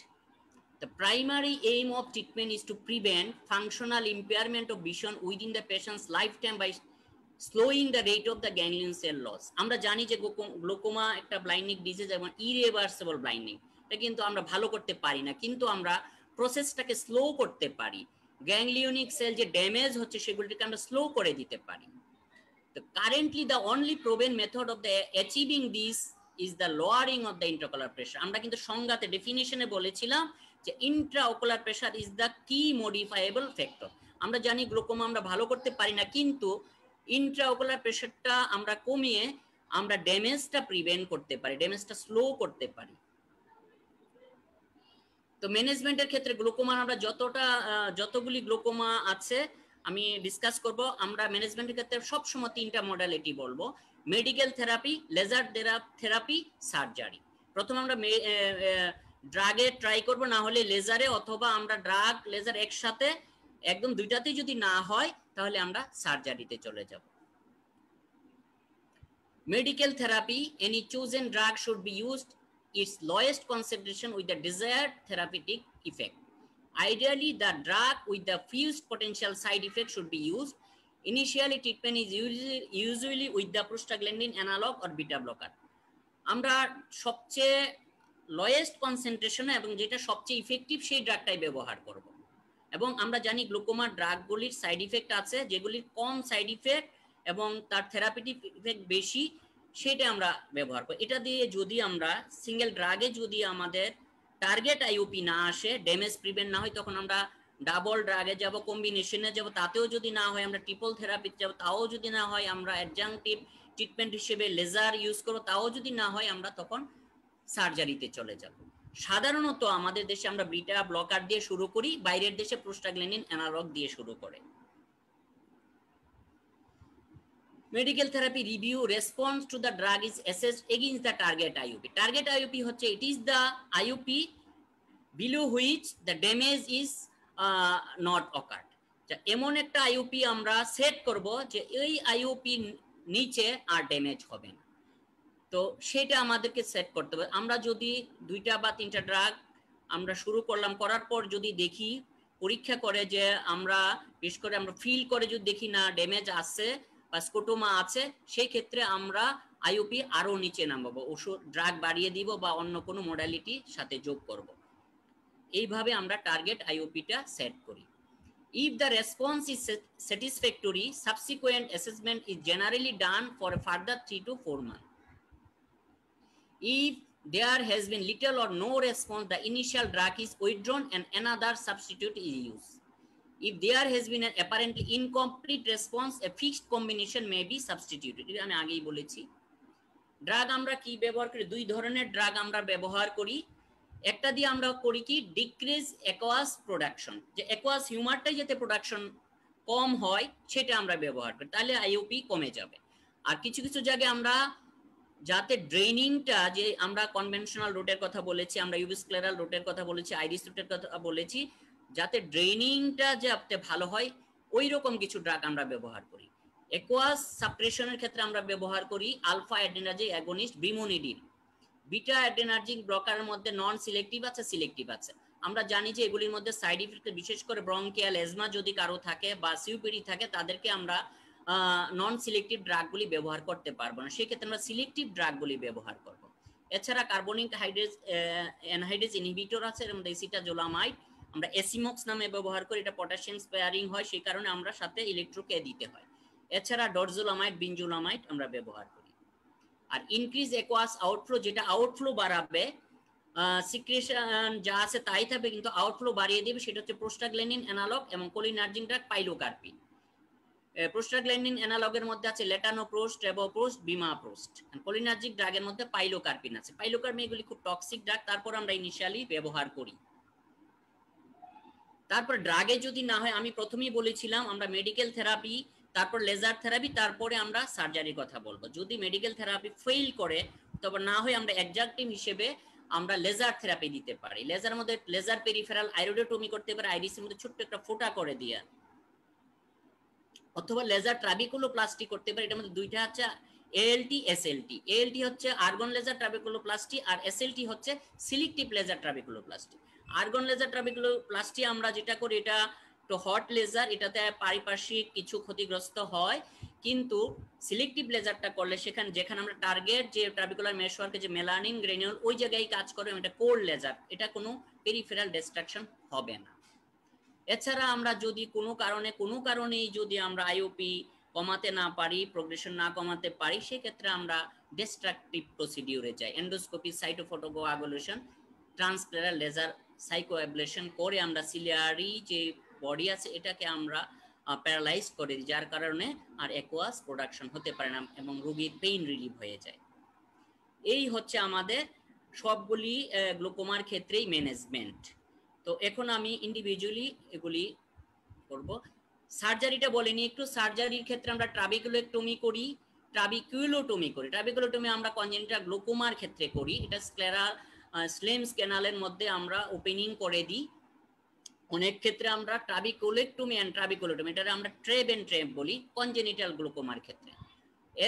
the primary aim of treatment is to prevent functional impairment of vision within the patient's lifetime by slowing the rate of the ganglion cell loss. আমরা জানি যে গ্লুকোমা একটা blinding disease এবং irreversible blinding, এটা কিন্তু আমরা ভালো করতে পারি না, কিন্তু আমরা প্রসেসটাকে স্লো করতে পারি। গ্যাংলিওনিক সেল যে ড্যামেজ হচ্ছে সেগুলিকে আমরা স্লো করে দিতে পারি। The, currently the only proven method of the achieving this is the lowering of the intraocular pressure. Amra kintu shongate definition e bolechila je intraocular pressure is the key modifiable factor. Amra jani glaucoma amra bhalo korte pari na kintu intraocular pressure ta amra komiye amra damage ta prevent korte pari, damage ta slow korte pari. तो मैनेजमेंटर क्षेत्र में glaucoma আমরা যতটা যতগুলি glaucoma আছে আমি discuss করব। আমরা ম্যানেজমেন্ট ক্ষেত্রে সব সময় তিনটা মডালিটি বলবো, medical therapy, laser therapy, surgery. প্রথম আমরা ড্রাগে ট্রাই করব, না হলে লেজারে, অথবা আমরা ড্রাগ লেজার একসাথে একদম দুইটাতেই যদি না হয় তাহলে আমরা সার্জারিতে চলে যাব। Medical therapy, any chosen drug should be used its lowest concentration with the desired therapeutic effect. Ideally, the drug with the fewest potential side effects should be used. Initially, treatment is usually, usually with the prostaglandin analog or beta blocker. আমরা সবচেয়ে lowest concentration এবং যেটা সবচেয়ে effective সেই ড্রাগটাই ব্যবহার করব। এবং আমরা জানি গ্লুকোমা ড্রাগগুলির সাইড ইফেক্ট আছে, যেগুলির কম সাইড ইফেক্ট এবং তার থেরাপিউটিক ইফেক্ট বেশি, সেটা আমরা ব্যবহার করি। এটা দিয়ে যদি আমরা সিঙ্গেল ড্রাগে যদি আমাদের টার্গেট আইওপি না আসে, ড্যামেজ প্রিভেন্ট না হয়, তখন আমরা ডাবল ড্রাগে যাব, কম্বিনেশনে যাব, তাতেও যদি না হয় আমরা ট্রিপল থেরাপিতে যাব, তাও যদি না হয় আমরা অ্যাডজাংটিভ ট্রিটমেন্ট হিসেবে লেজার ইউজ করব, তাও যদি না হয় আমরা তখন সার্জারিতে চলে যাব। সাধারণত আমাদের দেশে আমরা বিটা ব্লকার দিয়ে শুরু করি, বাইরের দেশে প্রোস্টাগ্ল্যান্ডিন অ্যানালগ দিয়ে শুরু করে। Medical therapy review response to the drug is assessed against the target I O P. Target I O P hoche, it is the I O P below which the damage is uh, not occurred. Ja emon ekta I O P amra set korbo je ei I O P niche ar damage hobe na, to seta amaderke set korte hobe। Amra jodi duita ba tinta drug amra shuru korlam, korar por jodi dekhi porikha kore je amra bish kore amra feel kore jodi dekhi na damage asche, scotoma আছে, সেই ক্ষেত্রে আমরা IOP আরো নিচে নামাবো, ওষুধ drug বাড়িয়ে দিব বা অন্য কোনো মডালিটি সাথে যোগ করব। এইভাবে আমরা টার্গেট আইওপিটা সেট করি। If the response is satisfactory, subsequent assessment is generally done for further three to four month. If there has been little or no response, the initial drug is withdrawn and another substitute is use. If there has been an apparently incomplete response, a fixed combination may be substituted. আমি আগেই বলেছি drug আমরা কি ব্যবহার করি, দুই ধরনের drug আমরা ব্যবহার করি। একটা দিয়ে আমরা করি কি, ডিক্রিজ অ্যাকোয়াস প্রোডাকশন, যে অ্যাকোয়াস হিউমারটাই যেতে প্রোডাকশন কম হয় সেটা আমরা ব্যবহার করি, তাহলে আইওপি কমে যাবে। আর কিছু কিছু জায়গায় আমরা যাতে ড্রেনিংটা, যে আমরা কনভেনশনাল রুটের কথা বলেছি, আমরা ইউবিস্ক্লেরাল রুটের কথা বলেছি, আইরিস রুটের কথা বলেছি, যাতে ড্রেনিংটা যাতে ভালো হয় ওই রকম কিছু ড্রাগ আমরা ব্যবহার করি। অ্যাকোয়াস সাপ্রেশনের ক্ষেত্রে আমরা ব্যবহার করি alpha adrenergic agonist brimonidine. Beta adrenergic ব্লকারের মধ্যে নন সিলেক্টিভ আছে, সিলেক্টিভ আছে। আমরা জানি যে এগুলির মধ্যে সাইড ইফেক্ট, বিশেষ করে ব্রঙ্কিয়াল এজমা যদি কারো থাকে বা সিউপিডি থাকে, তাদেরকে আমরা নন সিলেক্টিভ ড্রাগগুলি ব্যবহার করতে পারবো না, সেক্ষেত্রে আমরা সিলেক্টিভ ড্রাগগুলি ব্যবহার করব। এছাড়া কার্বনিক হাইড্রেজ অ্যানহাইড্রেজ ইনহিবিটর আছে, এর মধ্যে সিটাজোলামাইড, আমরা এসিমক্স নামে ব্যবহার করি, এটা পটাশিয়াম স্পেয়ারিং হয়, সেই কারণে আমরা সাথে ইলেকট্রোকে দিতে হয়। এছাড়া ডরজোলামাইড, বিনজোলামাইড আমরা ব্যবহার করি। আর ইনক্রিজ অ্যাকোয়াস আউটফ্লো, যেটা আউটফ্লো বাড়াবে, সিক্রেশন যা আছে তাই থাকবে কিন্তু আউটফ্লো বাড়িয়ে দেবে, সেটা হচ্ছে প্রোস্টাগ্ল্যান্ডিন অ্যানালগ এবং কোলিনার্জিক ড্রাগ পাইলোকার্পিন। প্রোস্টাগ্ল্যান্ডিন অ্যানালগের মধ্যে আছে লেটানোপ্রোস্ট, রেবোপ্রোস্ট, বিমাপ্রোস্ট। কোলিনার্জিক ড্রাগের মধ্যে পাইলোকার্পিন আছে। পাইলোকার্পিন এগুলি খুব টক্সিক ড্রাগ, তারপর আমরা ইনিশিয়ালি ব্যবহার করি। তারপর ড্রাগে যদি না হয়, আমি প্রথমেই বলেছিলাম আমরা মেডিকেল থেরাপি, তারপর লেজার থেরাপি, তারপরে আমরা সার্জারির কথা বলবো। যদি মেডিকেল থেরাপি ফেল করে তবে না হয় আমরা অ্যাডজাংটিভ হিসেবে আমরা লেজার থেরাপি দিতে পারি। লেজার মধ্যে লেজার পেরিফেরাল আইরোডোটমি করতে পারি, আইরিসের মধ্যে ছোট্ট একটা ফোঁটা করে দিয়ে, অথবা লেজার ট্রাবিকুলোপ্লাস্টি করতে পারি। এটার মধ্যে দুইটা আছে, এএলটি, এসএলটি। এএলটি হচ্ছে আর্গন লেজার ট্রাবিকুলোপ্লাস্টি, আর এসএলটি হচ্ছে selective laser trabeculoplasty. Argon laser trabeculoplasty আমরা যেটা করি এটা তো হট লেজার, এটাতে পারিপার্শ্বিক কিছু ক্ষতিগ্রস্ত হয়, কিন্তু সিলেক্টিভ লেজারটা করলে সেখানে যেখানে আমরা টার্গেট যে ট্রাবিকুলার মেশওয়ার্কে যে মেলানিন গ্রেনিউল ওই জায়গায় কাজ করে, এটা কোল্ড লেজার, এটা কোনো পেরিফেরাল ডিস্ট্রাকশন হবে না। এছাড়া আমরা যদি কোনো কারণে কোনো কারণেই যদি আমরা আইওপি কমাতে না পারি, প্রোগ্রেশন না কমাতে পারি, সেক্ষেত্রে আমরা ডিস্ট্রাকটিভ প্রসিডিউরে যাই। Endoscopy, cyclophotocoagulation, transscleral laser cycloablation করে আমরা সিলিয়ারি যে বডি আছে এটাকে আমরা প্যারালাইজ করে দিই, যার কারণে আর অ্যাকোয়াস প্রোডাকশন হতে পারে না এবং রোগীর পেইন রিলিভ হয়ে যায়। এই হচ্ছে আমাদের সবগুলি গ্লোকোমার ক্ষেত্রেই ম্যানেজমেন্ট। তো এখন আমি ইন্ডিভিজুয়ালি এগুলি করব। সার্জারিটা বলিনি একটু, সার্জারির ক্ষেত্রে আমরা ট্রাবিকুলোটমি করি, ট্রাবিকুলোটমি করি ট্রাবিকুলোটমি আমরা কনজেনিটাল গ্লোকোমার ক্ষেত্রে করি। এটা স্ক্লেরাল স্লেমস ক্যানালের মধ্যে আমরা ওপেনিং করে দিই। অনেক ক্ষেত্রে আমরা ট্রাবিকুলোটমি এন্ড ট্রাবিকুলোটমি, এটা আমরা ট্রেব এন্ড ট্রেব বলি কনজেনিটাল গ্লোকোমার ক্ষেত্রে।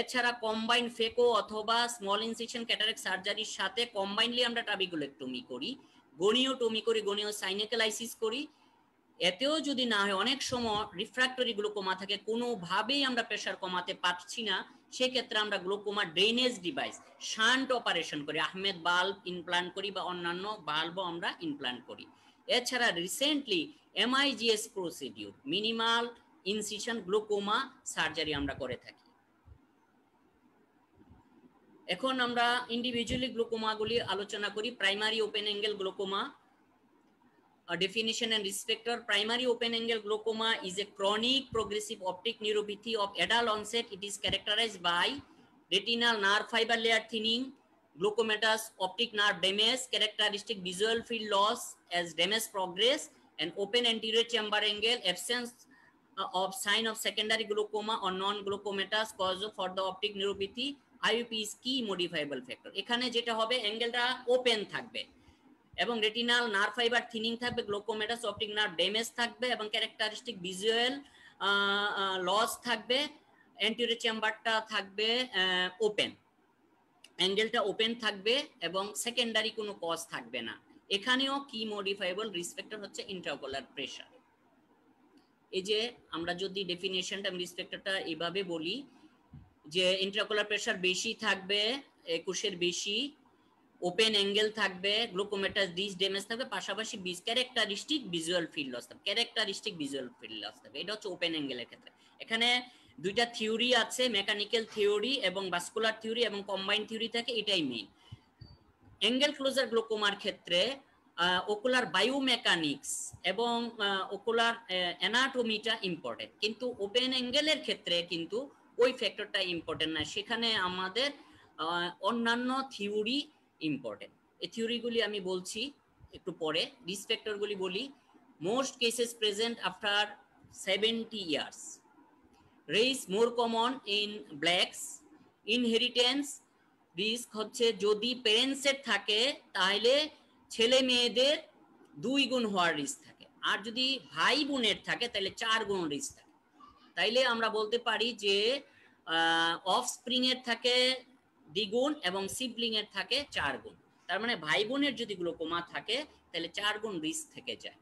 এছাড়া কম্বাইন ফেকো অথবা স্মল ইনসিশন ক্যাটারেক্ট সার্জারির সাথে কম্বাইনলি আমরা ট্রাবিকুলোটমি করি, গনিওটমি করি, গনিও সাইনেকালাইসিস করি। এতেও যদি না হয়, অনেক সময় রিফ্র্যাক্টরি গ্লোকোমা থাকে, কোনোভাবেই আমরা প্রেশার কমাতে পারছি না, সেক্ষেত্রে আমরা glaucoma drainage device shunt operation করি, আহমেদ বাল্ব ইমপ্লান্ট করি বা অন্যান্য বাল্বও আমরা ইমপ্লান্ট করি। এছাড়া recently MIGS procedure minimal incision glaucoma surgery আমরা করে থাকি। এখন আমরা ইন্ডিভিজুয়ালি গ্লোকোমাগুলি আলোচনা করি। Primary open angle glaucoma, definition and respector. Primary open angle glaucoma is a chronic progressive optic neuropathy of adult onset. It is characterized by retinal nerve fiber layer thinning, glaucomatous optic nerve damage, characteristic visual field loss as damage progress, and open anterior chamber angle, absence of sign of secondary glaucoma or non-glaucomatous cause for the optic neuropathy. I U P is key modifiable factor. এখানে যেটা হবে, অ্যাঙ্গেলটা open থাকবে এবং retinal nerve fibre thinning থাকবে, গ্লোকোমেটাস optic nerve damage থাকবে এবং characteristic visual loss থাকবে, anterior চেম্বারটা থাকবে ওপেন, অ্যাঙ্গেলটা ওপেন থাকবে এবং সেকেন্ডারি কোনো কজ থাকবে না। এখানেও কি মডিফাইবল রিসপেক্টর হচ্ছে ইন্ট্রাওকুলার প্রেশার। এই যে আমরা যদি ডেফিনেশনটা রিসপেক্টরটা এভাবে বলি যে ইন্ট্রাওকুলার প্রেশার বেশি থাকবে, একুশের বেশি, ওপেন অ্যাঙ্গেল থাকবে, গ্লোকোমেটাস ডিস ড্যামেজ থাকবে, পাশাপাশি বিস ক্যারেক্টারিস্টিক ভিজুয়াল ফিল্ড লস থাকবে, ক্যারেক্টারিস্টিক ভিজুয়াল ফিল্ড লস থাকবে। এটা হচ্ছে ওপেন অ্যাঙ্গেলের ক্ষেত্রে। এখানে দুইটা থিওরি আছে, মেকানিক্যাল থিওরি এবং ভাস্কুলার থিওরি এবং কম্বাইন্ড থিওরি থাকে, এটাই মেইন। অ্যাঙ্গেল ক্লোজার গ্লোকোমার ক্ষেত্রে ওকুলার বায়োমেকানিক্স এবং ওকুলার অ্যানাটমিটা ইম্পর্টেন্ট, কিন্তু ওপেন অ্যাঙ্গেলের ক্ষেত্রে কিন্তু ওই ফ্যাক্টরটা ইম্পর্টেন্ট না, সেখানে আমাদের অন্যান্য থিওরি ইম্পর্টেন্ট। এই থিওরিগুলি আমি বলছি একটু পরে। রিসপেক্টরগুলি বলি। Most cases present after seventy years, race more common in blacks. Inheritance risk হচ্ছে যদি প্যারেন্টসের থাকে তাহলে ছেলে মেয়েদের দুই গুণ হওয়ার রিস্ক থাকে, আর যদি ভাই বোনের থাকে তাহলে চার গুণ রিস্ক থাকে। তাইলে আমরা বলতে পারি যে অফস্প্রিংয়ের থাকে দ্বিগুণ এবং সিবলিং এর থাকে চার গুণ, তার মানে ভাই বোনের যদি গ্লোকোমা থাকে তাহলে চার গুণ রিস্ক থেকে যায়।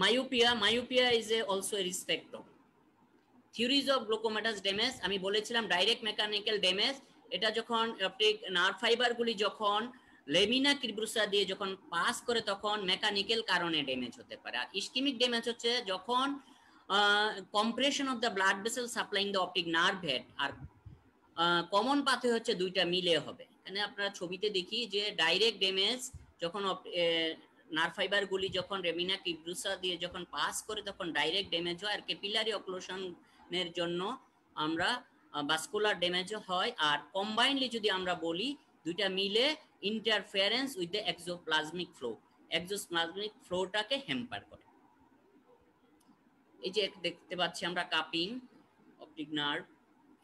Myopia, myopia is also a risk factor. Theories of glaucomatous damage আমি বলেছিলাম ডাইরেক্ট মেকানিক্যাল ড্যামেজ, এটা যখন অপটিক নার্ভ ফাইবারগুলি যখন লেমিনা কিব্রুসা দিয়ে যখন পাস করে তখন মেকানিক্যাল কারণে ড্যামেজ হতে পারে। আর ইস্কেমিক ড্যামেজ হচ্ছে যখন compression of the blood vessel supplying the optic nerve head. আর কমন পাথে হচ্ছে দুইটা মিলে হবে। এখানে আপনারা ছবিতে দেখি যে ডাইরেক্ট ড্যামেজ যখন নার্ভ ফাইবারগুলি যখন রেমিনা কিব্রুসা দিয়ে যখন পাস করে তখন ডাইরেক্ট ড্যামেজ হয়, আর ক্যাপিলারি অক্লোশনের জন্য আমরা ভাস্কুলার ড্যামেজ হয়। আর কম্বাইনলি যদি আমরা বলি দুইটা মিলে interference with the axoplasmic flow, axoplasmic ফ্লোটাকে হ্যাম্পার করে। এই যে দেখতে পাচ্ছি আমরা কাপিং অপটিক নার্ভ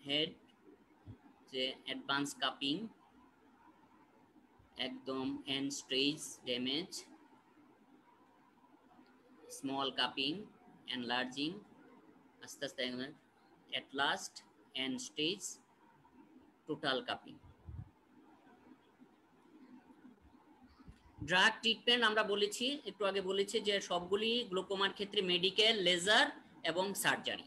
হেড, যে অ্যাডভান্স কাপিং একদম end stage damage, small cupping enlarging আস্তে আস্তে at last end stage total cupping. Drug treatment আমরা বলেছি, একটু আগে বলেছি যে সবগুলি গ্লোকোমার ক্ষেত্রে মেডিকেল, লেজার এবং সার্জারি।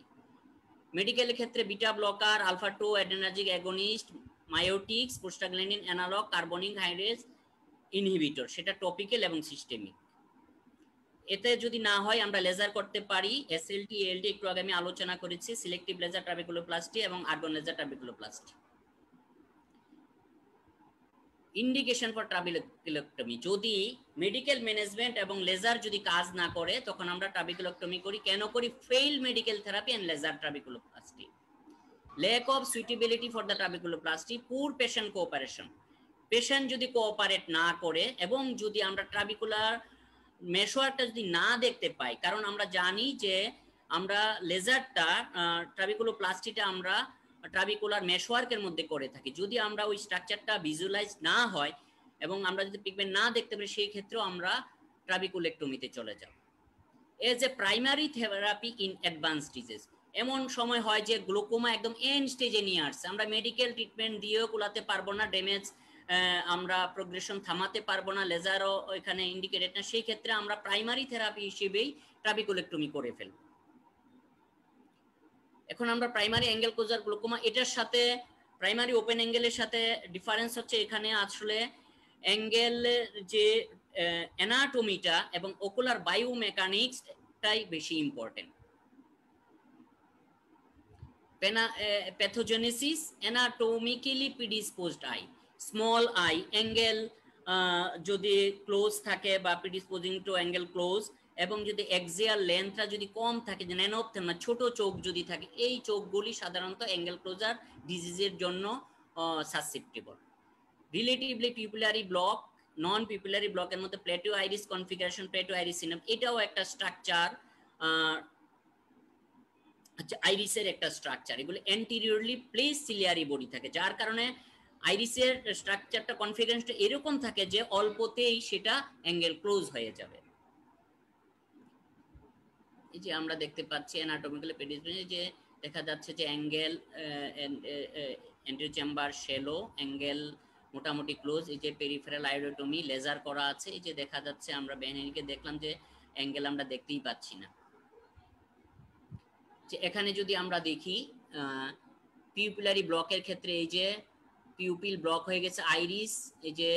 মেডিকেলের ক্ষেত্রে beta blocker, alpha two adrenergic agonist, miotics, prostaglandin analogue, carbonic হাইড্রেজ inhibitor, সেটা টপিক্যাল এবং সিস্টেমিক। এতে যদি না হয় আমরা লেজার করতে পারি এসএলটি এলডি একটু আগে আমি আলোচনা করেছি সিলেক্টিভ লেজার ট্রাবেকুলোপ্লাস্টি এবং argon laser trabeculoplasty. Indication for trabeculoplasty যদি মেডিকেল ম্যানেজমেন্ট এবং লেজার যদি কাজ না করে তখন আমরা ট্রাবেকুলোপ্লাস্টি করি। কেন করি? Fail medical therapy and laser trabeculoplasty, lack of suitability for the trabeculoplasty, poor patient cooperation, patient যদি কোঅপারেট না করে এবং যদি আমরা ট্রাবিকুলার মেশোয়ারটা যদি না দেখতে পাই, কারণ আমরা জানি যে আমরা লেজারটা ট্রাবিকুলোপ্লাস্টিটা আমরা ট্রাবিকুলার মেশোয়ার্কের মধ্যে করে থাকি, যদি আমরা ওই স্ট্রাকচারটা ভিজুয়ালাইজ না হয় এবং আমরা যদি পিগমেন্ট না দেখতে পারি সেই ক্ষেত্রেও আমরা ট্রাবিকুলেক্টমিতে চলে যাব। As a primary therapy in advance disease, এমন সময় হয় যে গ্লোকোমা একদম এন্ড স্টেজে নিয়ে আসছে, আমরা মেডিকেল ট্রিটমেন্ট দিয়েও কুলাতে পারবো না, ড্যামেজ আমরা প্রোগ্রেশন থামাতে পারবো না, লেজারও এখানে ইন্ডিকেটেড না, সেই ক্ষেত্রে আমরা প্রাইমারি থেরাপি হিসেবেই ট্রাবিকুলেক্টমি করে ফেলব। এখন আমরা প্রাইমারি অ্যাঙ্গেল কোজার গ্লোকোমা, এটার সাথে প্রাইমারি ওপেন অ্যাঙ্গেলের সাথে ডিফারেন্স হচ্ছে এখানে আসলে অ্যাঙ্গেলের যে অ্যানাটমিটা এবং ওকুলার বায়োমেকানিক্সটাই বেশি important. Pathogenesis, anatomically predisposed eye, small eye, angle যদি ক্লোজ থাকে বা প্রিডিসপোজিং টু অ্যাঙ্গেল ক্লোজ এবং যদি এক্সিয়াল লেন্থটা যদি কম থাকে, যে ন্যানোপথেমা ছোট চোখ যদি থাকে, এই চোখগুলি সাধারণত অ্যাঙ্গেল ক্লোজার ডিজিজের জন্য susceptible. Relatively pupillary block, non pupillary ব্লকের মধ্যে plateau iris configuration, plateau iris সিনাপ, এটাও একটা স্ট্রাকচার, আচ্ছা আইরিসের একটা স্ট্রাকচার, এগুলো অ্যান্টিরিয়রলি প্লেস সিলিয়ারি বডি থাকে, যার কারণে আইরিসের স্ট্রাকচারটা কনফিগারেশনটা এরকম থাকে যে অল্পতেই সেটা অ্যাঙ্গেল ক্লোজ হয়ে যাবে। এই যে আমরা দেখতে পাচ্ছি অ্যানাটমিক্যাল প্রিডিসপোজিশন, যে দেখা যাচ্ছে যে angle anterior chamber shallow, angle মোটামুটি ক্লোজ, এই যে পেরিফেরাল আইরিওটমি লেজার করা আছে, এই যে দেখা যাচ্ছে আমরা ভ্যান হেরিকে দেখলাম যে অ্যাঙ্গেল আমরা দেখতেই পাচ্ছি না। যে এখানে যদি আমরা দেখি পিউপিলারি ব্লকের ক্ষেত্রে এই যে পিউপিল ব্লক হয়ে গেছে, আইরিস এই যে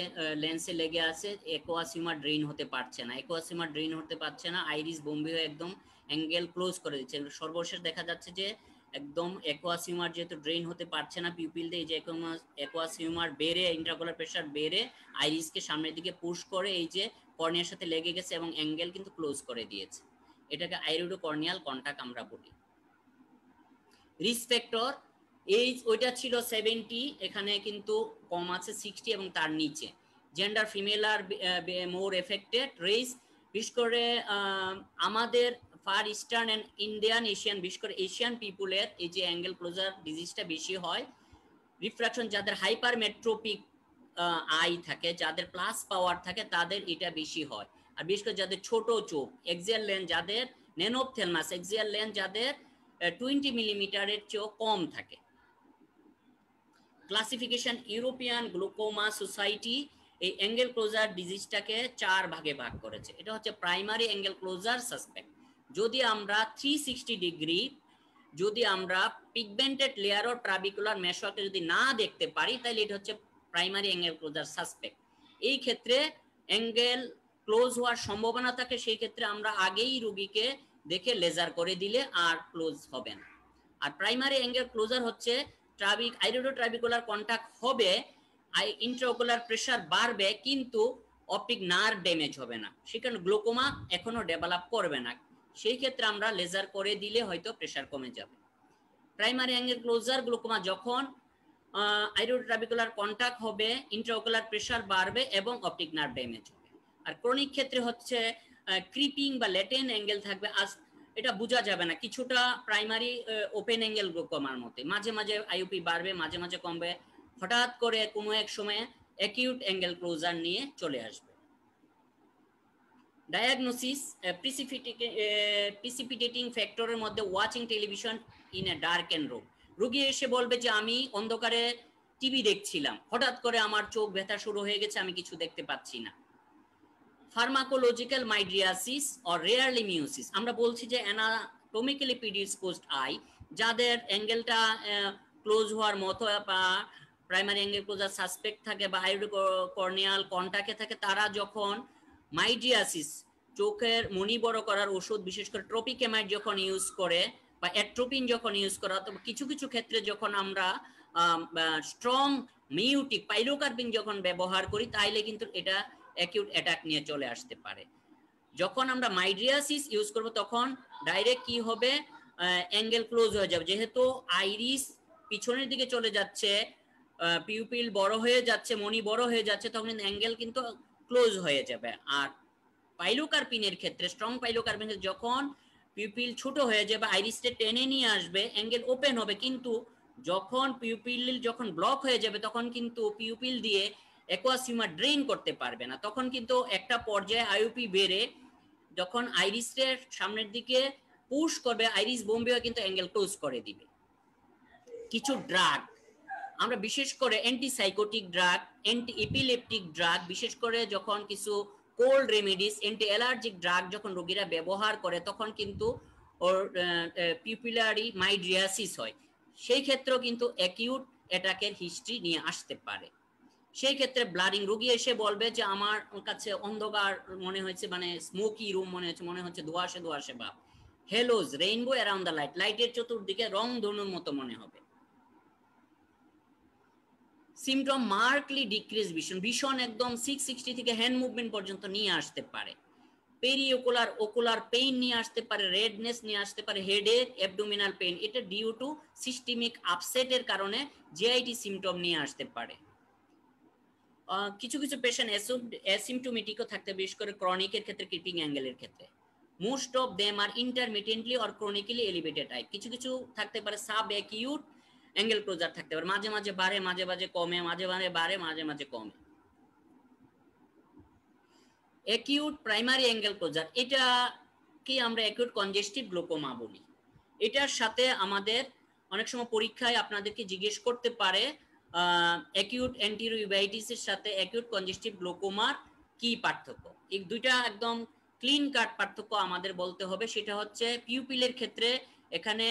লেন্সে লেগে আছে, অ্যাকোয়াসিউমা ড্রেন হতে পারছে না, অ্যাকোয়াসিউমা ড্রেন হতে পারছে না, আইরিস বোম্বে হয়ে একদম অ্যাঙ্গেল ক্লোজ করে দিচ্ছে, সর্বশেষ দেখা যাচ্ছে যে একদম অ্যাকোয়াসিউমার যেহেতু ড্রেন হতে পারছে না পিউপিল দিয়ে, এই যে অ্যাকোয়াসিউমার বেড়ে ইন্ট্রাকুলার প্রেশার বেড়ে আইরিসকে সামনের দিকে পুশ করে এই যে কর্নিয়ার সাথে লেগে গেছে এবং অ্যাঙ্গেল কিন্তু ক্লোজ করে দিয়েছে, এটাকে আইরিডো কর্নিয়াল কন্টাক্ট আমরা বলি। রিস্ক ফ্যাক্টর এই ওইটা ছিল সেভেন্টি, এখানে কিন্তু কম আছে সিক্সটি এবং তার নিচে। Gender female are more affected, race বিশেষ করে আমাদের far eastern and Indian Asian বিশেষ করে এশিয়ান পিপুলের এই যে অ্যাঙ্গেল ক্লোজার ডিজিজটা বেশি হয়। রিফ্রাকশন, যাদের হাইপার মেট্রোপিক আই থাকে, যাদের প্লাস পাওয়ার থাকে তাদের এটা বেশি হয়, আর বিশেষ করে যাদের ছোট চোখ, এক্সিয়াল লেন্স যাদের ন্যানোপথেলমাস, এক্সিয়াল লেন্স যাদের টোয়েন্টি মিলিমিটারের চেয়েও কম থাকে। ক্লাসিফিকেশন, ইউরোপিয়ান গ্লোকোমা সোসাইটি এই অ্যাঙ্গেল ক্লোজার ডিজিজটাকে চার ভাগে ভাগ করেছে, এটা হচ্ছে প্রাইমারি অ্যাঙ্গেল ক্লোজার সাসপেক্ট। যদি আমরা থ্রি সিক্সটি ডিগ্রি যদি আমরা পিগমেন্টেড লেয়ার অর ট্রাবিকুলার মেশোয়াকে যদি না দেখতে পারি তাহলে এটা হচ্ছে প্রাইমারি অ্যাঙ্গেল ক্লোজার সাসপেক্ট। এই ক্ষেত্রে অ্যাঙ্গেল ক্লোজ হওয়ার সম্ভাবনা থাকে, সেই ক্ষেত্রে আমরা আগেই রুগীকে দেখে লেজার করে দিলে আর ক্লোজ হবে না। আর প্রাইমারি অ্যাঙ্গেল ক্লোজার হচ্ছে ট্রাবিক আইরিডো ট্রাবিকুলার কন্টাক্ট হবে, আই ইন্ট্রাওকুলার প্রেসার বাড়বে কিন্তু অপটিক নার্ভ ড্যামেজ হবে না, সেখানে গ্লোকোমা এখনো ডেভেলপ করবে না, সেই ক্ষেত্রে আমরা লেজার করে দিলে হয়তো প্রেসার কমে যাবে। প্রাইমারি অ্যাঙ্গেল ক্লোজার গ্লোকোমা যখন আইরিডো ট্রাবিকুলার কন্টাক্ট হবে, ইন্ট্রাওকুলার প্রেসার বাড়বে এবং অপটিক নার্ভ ড্যামেজ হবে। আর ক্রনিক ক্ষেত্রে হচ্ছে ক্রিপিং বা ল্যাটেন্ট অ্যাঙ্গেল থাকবে, আজ এটা বোঝা যাবে না, কিছুটা প্রাইমারি ওপেন অ্যাঙ্গেল গ্লোকোমার মতে মাঝে মাঝে আইওপি বাড়বে, মাঝে মাঝে কমবে, হঠাৎ করে কোনো এক সময়ে অ্যাকিউট অ্যাঙ্গেল ক্লোজার নিয়ে চলে আসবে। ডায়াগনোসিস, প্রিসিপিটেটিং ফ্যাক্টরের মধ্যে watching television in a dark and room, রুগী এসে বলবে যে আমি অন্ধকারে টিভি দেখছিলাম, হঠাৎ করে আমার চোখ ব্যথা শুরু হয়ে গেছে, আমি কিছু দেখতে পাচ্ছি না। Pharmacological mydriasis or rarely miosis, আমরা বলছি যে অ্যানাটমিক্যালি প্রিডিসপোজড আই, যাদের অ্যাঙ্গেলটা ক্লোজ হওয়ার মতো বা প্রাইমারি অ্যাঙ্গেল ক্লোজার সাসপেক্ট থাকে বা আইরিডো কর্নিয়াল কন্টাক্টে থাকে, তারা যখন মাইড্রিয়াসিস চোখের মনি বড় করার ওষুধ বিশেষ করে ট্রপিকেমাইড যখন ইউজ করে বা অ্যাট্রোপিন যখন ইউজ করা অথবা কিছু কিছু ক্ষেত্রে যখন আমরা স্ট্রং মিউটিক পাইরোকার্বিন যখন ব্যবহার করি তাইলে কিন্তু এটা অ্যাকিউট অ্যাটাক নিয়ে চলে আসতে পারে। যখন আমরা মাইড্রিয়াসিস ইউজ করব তখন ডাইরেক্ট কি হবে অ্যাঙ্গেল ক্লোজ হয়ে যাবে, যেহেতু আইরিস পিছনের দিকে চলে যাচ্ছে, পিউপিল বড় হয়ে যাচ্ছে, মনি বড় হয়ে যাচ্ছে, তখন অ্যাঙ্গেল কিন্তু ক্লোজ হয়ে যাবে। আর পাইলোকার্পিনের ক্ষেত্রে স্ট্রং পাইলোকার্পিনের যখন পিউপিল ছোট হয়ে যাবে আইরিসটা টেনে নিয়ে আসবে, অ্যাঙ্গেল ওপেন হবে, কিন্তু যখন পিউপিল যখন ব্লক হয়ে যাবে তখন কিন্তু পিউপিল দিয়ে অ্যাকোয়াসিউমা ড্রেন করতে পারবে না, তখন কিন্তু একটা পর্যায়ে আইওপি বেড়ে যখন আইরিসের সামনের দিকে পুশ করবে আইরিস বোম্বেও কিন্তু অ্যাঙ্গেল ক্লোজ করে দিবে। কিছু ড্রাগ আমরা বিশেষ করে antipsychotic drug, anti epileptic drug, বিশেষ করে যখন কিছু cold remedies, anti allergic drug যখন রোগীরা ব্যবহার করে তখন কিন্তু ওর পিউপিলারি মাইড্রিয়াসিস হয়, সেই ক্ষেত্রেও কিন্তু অ্যাকিউট অ্যাটাকের হিস্ট্রি নিয়ে আসতে পারে। সেই ক্ষেত্রে ব্লাডিং রোগী এসে বলবে যে আমার কাছে অন্ধকার মনে হয়েছে, মানে স্মোকি রুম মনে হচ্ছে, মনে হচ্ছে ধোঁয়াশে ধোঁয়াশে ভাব, halos rainbow around the light, লাইটের চতুর্দিকে রং ধনুর মতো মনে হবে। Symptom markedly decrease, vision vision একদম সিক্স সিক্সটি থেকে হ্যান্ড মুভমেন্ট পর্যন্ত নিয়ে আসতে পারে, পেরিওকুলার ওকুলার পেইন নিয়ে আসতে পারে, রেডনেস নিয়ে আসতে পারে, হেডেক, অ্যাবডোমিনাল পেইন, এটা ডিউ টু সিস্টেমিক আপসেটের কারণে জিআইটি সিমটম নিয়ে আসতে পারে। কিছু কিছু পেশেন্ট অ্যাসিমটোমেটিকও থাকতে, বিশেষ করে ক্রনিকের ক্ষেত্রে, ক্রিপিং অ্যাঙ্গেলের ক্ষেত্রে। Most of them are intermittently or chronically elevated type, কিছু কিছু থাকতে পারে সাব অ্যাকিউট অ্যাঙ্গেল ক্লোজার থাকতে পারে, মাঝে মাঝে বাড়ে, মাঝে মাঝে কমে, মাঝে মাঝে বাড়ে, মাঝে মাঝে কমে। অ্যাকিউট প্রাইমারি অ্যাঙ্গেল ক্লোজার, এটা কি আমরা অ্যাকিউট কনজেস্টিভ গ্লোকোমা বলি। এটার সাথে আমাদের অনেক সময় পরীক্ষায় আপনাদেরকে জিজ্ঞেস করতে পারে অ্যাকিউট অ্যান্টিরিউবাইটিসের সাথে অ্যাকিউট কনজেস্টিভ গ্লোকোমার কি পার্থক্য। এই দুইটা একদম ক্লিন কাট পার্থক্য আমাদের বলতে হবে। সেটা হচ্ছে পিউপিলের ক্ষেত্রে এখানে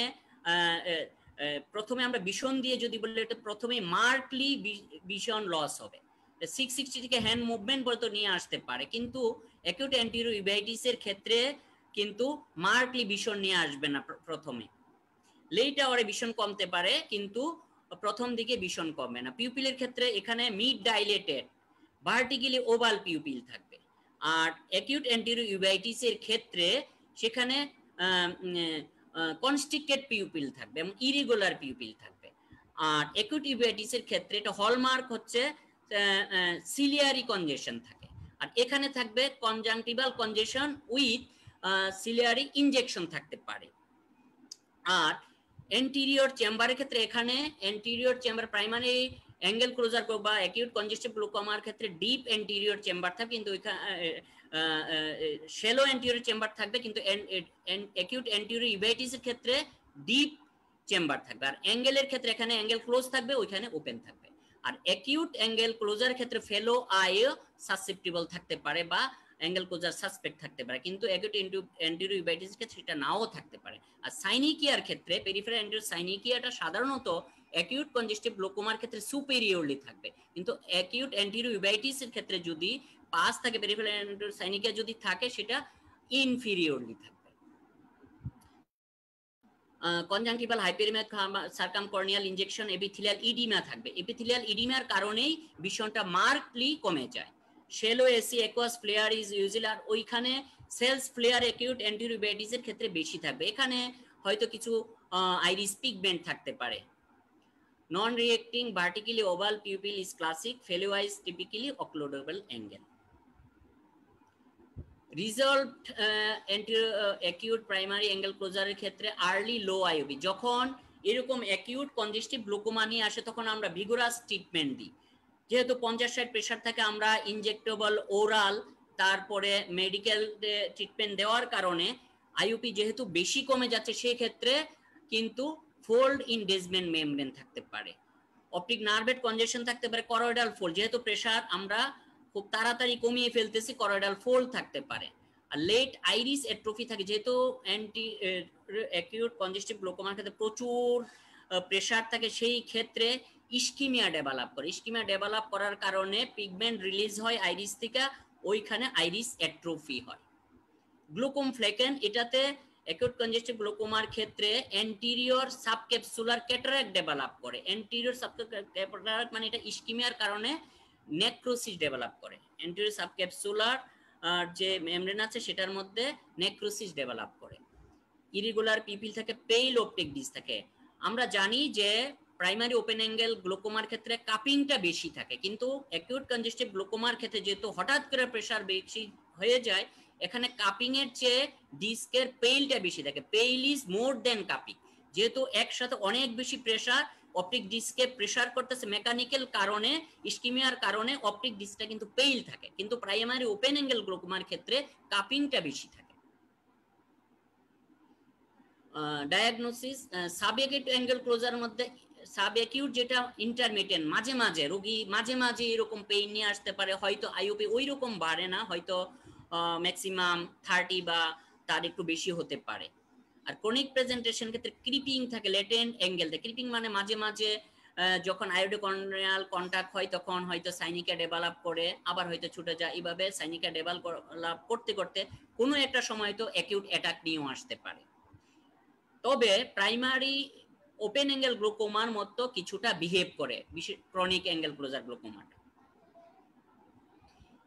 প্রথমে আমরা ভিশন দিয়ে যদি বলি এটা প্রথমে মার্কলি ভিশন লস হবে, সিক্স সিক্সটি থেকে হ্যান্ড মুভমেন্ট পর্যন্ত নিয়ে আসতে পারে, কিন্তু অ্যাকিউট অ্যান্টিরিউবাইটিসের ক্ষেত্রে কিন্তু মার্কলি ভিশন নিয়ে আসবে না, প্রথমে লেট আওয়ারে ভিশন কমতে পারে কিন্তু প্রথম দিকে ভিশন কমবে না। পিউপিলের ক্ষেত্রে এখানে mid dilated vertically oval pupil থাকবে, আর অ্যাকিউট অ্যান্টিরিউবাইটিসের ক্ষেত্রে সেখানে কনস্ট্রিক্টেড পিউপিল থাকবে এবং ইরেগুলার পিউপিল থাকবে। আর অ্যাকিউট ইউবাইটিসের ক্ষেত্রে এটা হলমার্ক হচ্ছে সিলিয়ারি কনজেশন থাকে, আর এখানে থাকবে conjunctival congestion with ciliary injection থাকতে পারে। আর অ্যান্টিরিয়র চেম্বারের ক্ষেত্রে এখানে anterior chamber primary angle closure বা অ্যাকিউট কনজেস্টিভ গ্লোকোমার ক্ষেত্রে ডিপ অ্যান্টিরিয়র চেম্বার থাকে, কিন্তু শ্যালো অ্যান্টিরিয়র চেম্বার থাকবে, কিন্তু অ্যাকিউট অ্যান্টিরিউবাইটিসের ক্ষেত্রে ডিপ চেম্বার থাকবে। আর অ্যাঙ্গেলের ক্ষেত্রে এখানে অ্যাঙ্গেল ক্লোজ থাকবে, ওইখানে ওপেন থাকবে। আর অ্যাকিউট অ্যাঙ্গেল ক্লোজার ক্ষেত্রে ফেলো আইও সাসসেপ্টিবল থাকতে পারে বা অ্যাঙ্গেল ক্লোজার সাসপেক্ট থাকতে পারে, কিন্তু অ্যাকিউট অ্যান্টিরিউবাইটিসের ক্ষেত্রে সেটা নাও থাকতে পারে। আর সাইনিকিয়ার ক্ষেত্রে পেরিফেরাল অ্যান্টিরিয়র সাইনিকিয়াটা সাধারণত অ্যাকিউট কনজেস্টিভ গ্লোকোমার ক্ষেত্রে সুপেরিয়রলি থাকবে, কিন্তু অ্যাকিউট অ্যান্টিরিউবাইটিসের ক্ষেত্রে যদি পাস থাকে পেরিফেরাল অ্যান্টিরিয়র সাইনিকিয়া যদি থাকে সেটা ইনফেরিয়রলি থাকবে। Conjunctival hyperaemia, circumcorneal injection, epithelial oedema থাকবে, এপিথেলিয়াল ইডিমার কারণেই ভিশনটা মার্কলি কমে যায়। Shallow AC aqueous flare is usual, আর ওইখানে সেলস ফ্লেয়ার অ্যাকিউট অ্যান্টিরিউবাইটিসের ক্ষেত্রে বেশি থাকবে, এখানে হয়তো কিছু আইরিস পিগমেন্ট থাকতে পারে। Non reacting vertically oval pupil is classic, fellow eyes typically occludable angle. Resolved acute primary angle ক্লোজারের ক্ষেত্রে আর্লি লো আইওপি, যখন এরকম অ্যাকিউট কনজেস্টিভ গ্লোকোমা নিয়ে আসে তখন আমরা ভিগোরাস ট্রিটমেন্ট দিই, যেহেতু পঞ্চাশ ষাট প্রেশার থাকে আমরা ইনজেক্টেবল ওরাল তারপরে মেডিকেল ট্রিটমেন্ট দেওয়ার কারণে আইওপি যেহেতু বেশি কমে যাচ্ছে সেই ক্ষেত্রে কিন্তু ফোল্ড ইন ডেসমেন্ট মেমব্রেন থাকতে পারে, অপটিক নার্ভের কনজেকশন থাকতে পারে, করয়েডাল ফোল্ড, যেহেতু প্রেশার আমরা খুব তাড়াতাড়ি কমিয়ে ফেলতেছি করয়েডাল ফোল্ড থাকতে পারে। আর লেট আইরিস অ্যাট্রোফি থাকে, যেহেতু অ্যান্টি অ্যাকিউট কনজেস্টিভ গ্লোকোমার ক্ষেত্রে প্রচুর প্রেশার থাকে সেই ক্ষেত্রে ইস্কিমিয়া ডেভেলপ করে, ইস্কিমিয়া ডেভেলপ করার কারণে পিগমেন্ট রিলিজ হয় আইরিস থেকে, ওইখানে আইরিস অ্যাট্রোফি হয়। ग्लूकोम फ्लेकेन এটাতে एक्यूट कंजेस्टिव ग्लूकोमार क्षेत्र एंटीरियर सबकैप्सुलर कैटरेक्ट डेवलप करे एंटीरियर सबकैप्सुलर कैटरेक्ट माने এটা ইসকিমিয়ার কারণে নেক্রোসিস ডেভেলপ করে এন্টিরিয়র সাবক্যাপসুলার আর যে মেমব্রেন আছে সেটার মধ্যে নেক্রোসিস ডেভেলপ করে ইরেগুলার পিপিল থাকে পেইল অপটিক ডিস থাকে আমরা জানি যে প্রাইমারি ওপেন অ্যাঙ্গেল গ্লুকোমার ক্ষেত্রে কাপিংটা বেশি থাকে কিন্তু অ্যাকিউট কনজেস্টিভ গ্লুকোমার ক্ষেত্রে যেহেতু হঠাৎ করে প্রেসার বেশি হয়ে যায় এখানে কাপিং এর চেয়ে ডিস্কের পেইলটা বেশি থাকে pale is more than cupping যেহেতু একসাথে অনেক বেশি প্রেসার অপটিক ডিস্কে প্রেসার করতেছে মেকানিক্যাল কারণে ইসকিমিয়ার কারণে অপটিক ডিস্কটা কিন্তু পেইল থাকে কিন্তু প্রাইমারি ওপেন অ্যাঙ্গেল গ্লুকোমার ক্ষেত্রে কাপিংটা বেশি থাকে diagnosis subacute angle closure মধ্যে সাব অ্যাকিউট যেটা ইন্টারমিটেন্ট মাঝে মাঝে রোগী মাঝে মাঝে এরকম পেইন নিয়ে আসতে পারে হয়তো আইওপি ওই রকম বাড়ে না হয়তো ম্যাক্সিমাম থার্টি বা তার একটু বেশি হতে পারে আর ক্রনিক প্রেজেন্টেশন ক্ষেত্রে ক্রিপিং থাকে লেটেন্ট অ্যাঙ্গেল থাকে ক্রিপিং মানে মাঝে মাঝে যখন আয়োডোকন্ড্রিয়াল কন্টাক্ট হয় তখন হয়তো সাইনিকা ডেভেলপ করে আবার হয়তো ছুটে যায় এইভাবে সাইনিকা ডেভেলপ করতে করতে কোনো একটা সময় তো অ্যাকিউট অ্যাটাক নিয়েও আসতে পারে তবে প্রাইমারি ওপেন অ্যাঙ্গেল গ্লুকোমার মতো কিছুটা বিহেভ করে বিশেষ ক্রনিক অ্যাঙ্গেল ক্লোজার গ্লুকোমাটা